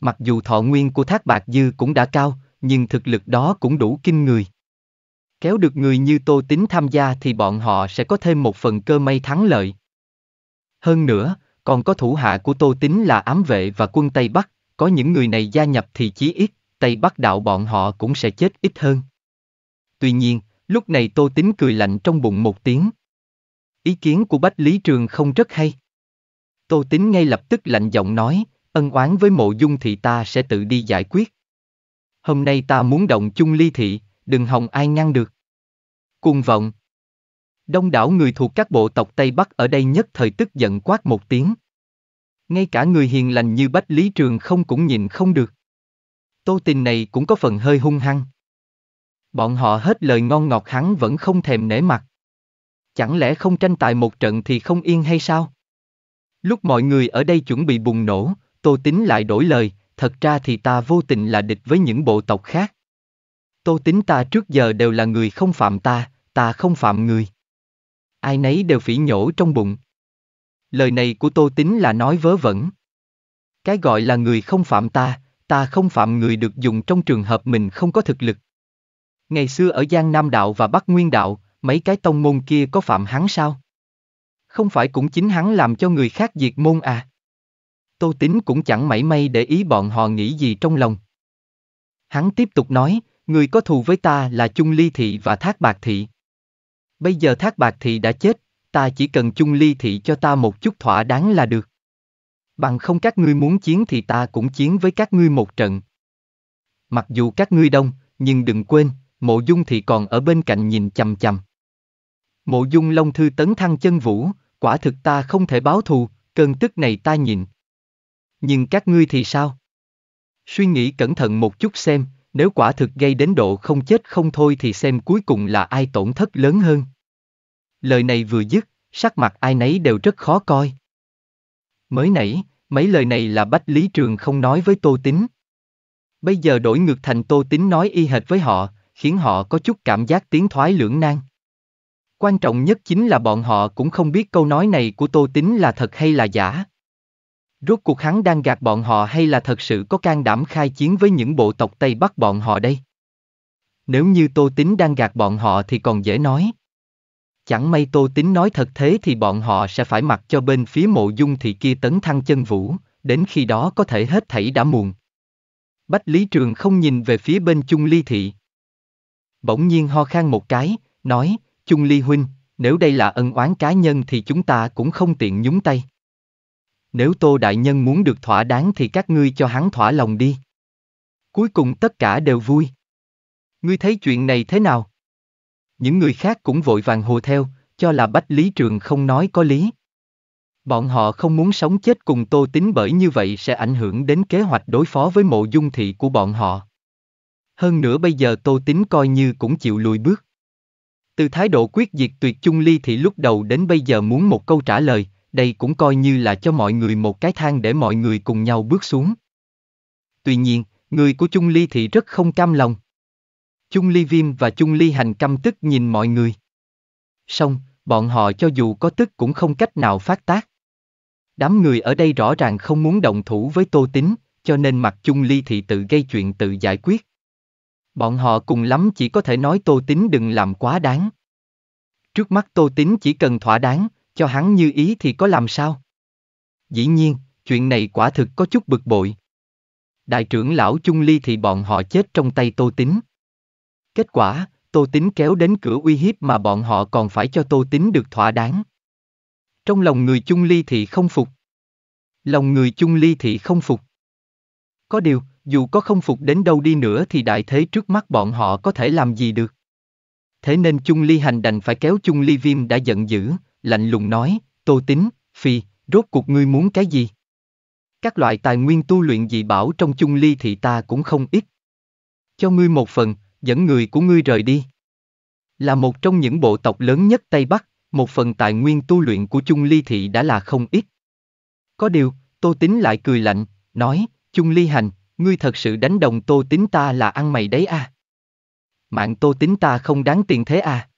Mặc dù thọ nguyên của Thác Bạc Dư cũng đã cao, nhưng thực lực đó cũng đủ kinh người. Kéo được người như Tô Tín tham gia thì bọn họ sẽ có thêm một phần cơ may thắng lợi. Hơn nữa, còn có thủ hạ của Tô Tín là ám vệ và quân Tây Bắc, có những người này gia nhập thì chí ít, Tây Bắc đạo bọn họ cũng sẽ chết ít hơn. Tuy nhiên, lúc này Tô Tín cười lạnh trong bụng một tiếng. Ý kiến của Bách Lý Trường Không rất hay. Tô Tín ngay lập tức lạnh giọng nói, ân oán với Mộ Dung Thị ta sẽ tự đi giải quyết. Hôm nay ta muốn động Chung Ly Thị, đừng hòng ai ngăn được. Cuồng vọng. Đông đảo người thuộc các bộ tộc Tây Bắc ở đây nhất thời tức giận quát một tiếng. Ngay cả người hiền lành như Bách Lý Trường Không cũng nhìn không được. Tô Tín này cũng có phần hơi hung hăng. Bọn họ hết lời ngon ngọt hắn vẫn không thèm nể mặt. Chẳng lẽ không tranh tài một trận thì không yên hay sao? Lúc mọi người ở đây chuẩn bị bùng nổ, Tô Tín lại đổi lời, thật ra thì ta vô tình là địch với những bộ tộc khác. Tô Tín ta trước giờ đều là người không phạm ta không phạm người. Ai nấy đều phỉ nhổ trong bụng. Lời này của Tô Tín là nói vớ vẩn. Cái gọi là người không phạm ta không phạm người được dùng trong trường hợp mình không có thực lực. Ngày xưa ở Giang Nam Đạo và Bắc Nguyên Đạo, mấy cái tông môn kia có phạm hắn sao? Không phải cũng chính hắn làm cho người khác diệt môn à? Tô Tín cũng chẳng mảy may để ý bọn họ nghĩ gì trong lòng. Hắn tiếp tục nói, người có thù với ta là Chung Ly Thị và Thác Bạc Thị. Bây giờ Thác Bạc Thị đã chết, ta chỉ cần Chung Ly Thị cho ta một chút thỏa đáng là được. Bằng không các ngươi muốn chiến thì ta cũng chiến với các ngươi một trận. Mặc dù các ngươi đông, nhưng đừng quên, Mộ Dung Thị còn ở bên cạnh nhìn chằm chằm. Mộ Dung Long Thư tấn thăng chân vũ, quả thực ta không thể báo thù, cơn tức này ta nhịn. Nhưng các ngươi thì sao? Suy nghĩ cẩn thận một chút xem, nếu quả thực gây đến độ không chết không thôi thì xem cuối cùng là ai tổn thất lớn hơn. Lời này vừa dứt, sắc mặt ai nấy đều rất khó coi. Mới nãy, mấy lời này là Bách Lý Trường Không nói với Tô Tín. Bây giờ đổi ngược thành Tô Tín nói y hệt với họ, khiến họ có chút cảm giác tiến thoái lưỡng nan. Quan trọng nhất chính là bọn họ cũng không biết câu nói này của Tô Tín là thật hay là giả. Rốt cuộc hắn đang gạt bọn họ hay là thật sự có can đảm khai chiến với những bộ tộc Tây Bắc bọn họ đây? Nếu như Tô Tín đang gạt bọn họ thì còn dễ nói. Chẳng may Tô Tín nói thật thế thì bọn họ sẽ phải mặc cho bên phía Mộ Dung Thị kia tấn thăng chân vũ, đến khi đó có thể hết thảy đã muộn. Bách Lý Trường Không nhìn về phía bên Chung Ly Thị. Bỗng nhiên ho khan một cái, nói, Chung Ly huynh, nếu đây là ân oán cá nhân thì chúng ta cũng không tiện nhúng tay. Nếu Tô đại nhân muốn được thỏa đáng thì các ngươi cho hắn thỏa lòng đi. Cuối cùng tất cả đều vui. Ngươi thấy chuyện này thế nào? Những người khác cũng vội vàng hồ theo, cho là Bách Lý Trường Không nói có lý. Bọn họ không muốn sống chết cùng Tô Tín bởi như vậy sẽ ảnh hưởng đến kế hoạch đối phó với Mộ Dung Thị của bọn họ. Hơn nữa bây giờ Tô Tín coi như cũng chịu lùi bước. Từ thái độ quyết diệt tuyệt Chung Ly Thị lúc đầu đến bây giờ muốn một câu trả lời, đây cũng coi như là cho mọi người một cái thang để mọi người cùng nhau bước xuống. Tuy nhiên, người của Chung Ly Thị rất không cam lòng. Chung Ly Viêm và Chung Ly Hành căm tức nhìn mọi người. Song, bọn họ cho dù có tức cũng không cách nào phát tác. Đám người ở đây rõ ràng không muốn động thủ với Tô Tín, cho nên mặc Chung Ly Thị tự gây chuyện tự giải quyết. Bọn họ cùng lắm chỉ có thể nói Tô Tín đừng làm quá đáng. Trước mắt Tô Tín chỉ cần thỏa đáng, cho hắn như ý thì có làm sao? Dĩ nhiên, chuyện này quả thực có chút bực bội. Đại trưởng lão Chung Ly thì bọn họ chết trong tay Tô Tín. Kết quả, Tô Tín kéo đến cửa uy hiếp mà bọn họ còn phải cho Tô Tín được thỏa đáng. Trong lòng người Chung Ly thì không phục. Có điều, dù có không phục đến đâu đi nữa thì đại thế trước mắt bọn họ có thể làm gì được. Thế nên Chung Ly Hành đành phải kéo Chung Ly Viêm đã giận dữ, lạnh lùng nói, Tô Tín, phi, rốt cuộc ngươi muốn cái gì? Các loại tài nguyên tu luyện dị bảo trong Chung Ly Thị ta cũng không ít. Cho ngươi một phần, dẫn người của ngươi rời đi. Là một trong những bộ tộc lớn nhất Tây Bắc, một phần tài nguyên tu luyện của Chung Ly Thị đã là không ít. Có điều, Tô Tín lại cười lạnh, nói, Chung Ly Hành, ngươi thật sự đánh đồng Tô Tín ta là ăn mày đấy à? Mạng Tô Tín ta không đáng tiền thế à?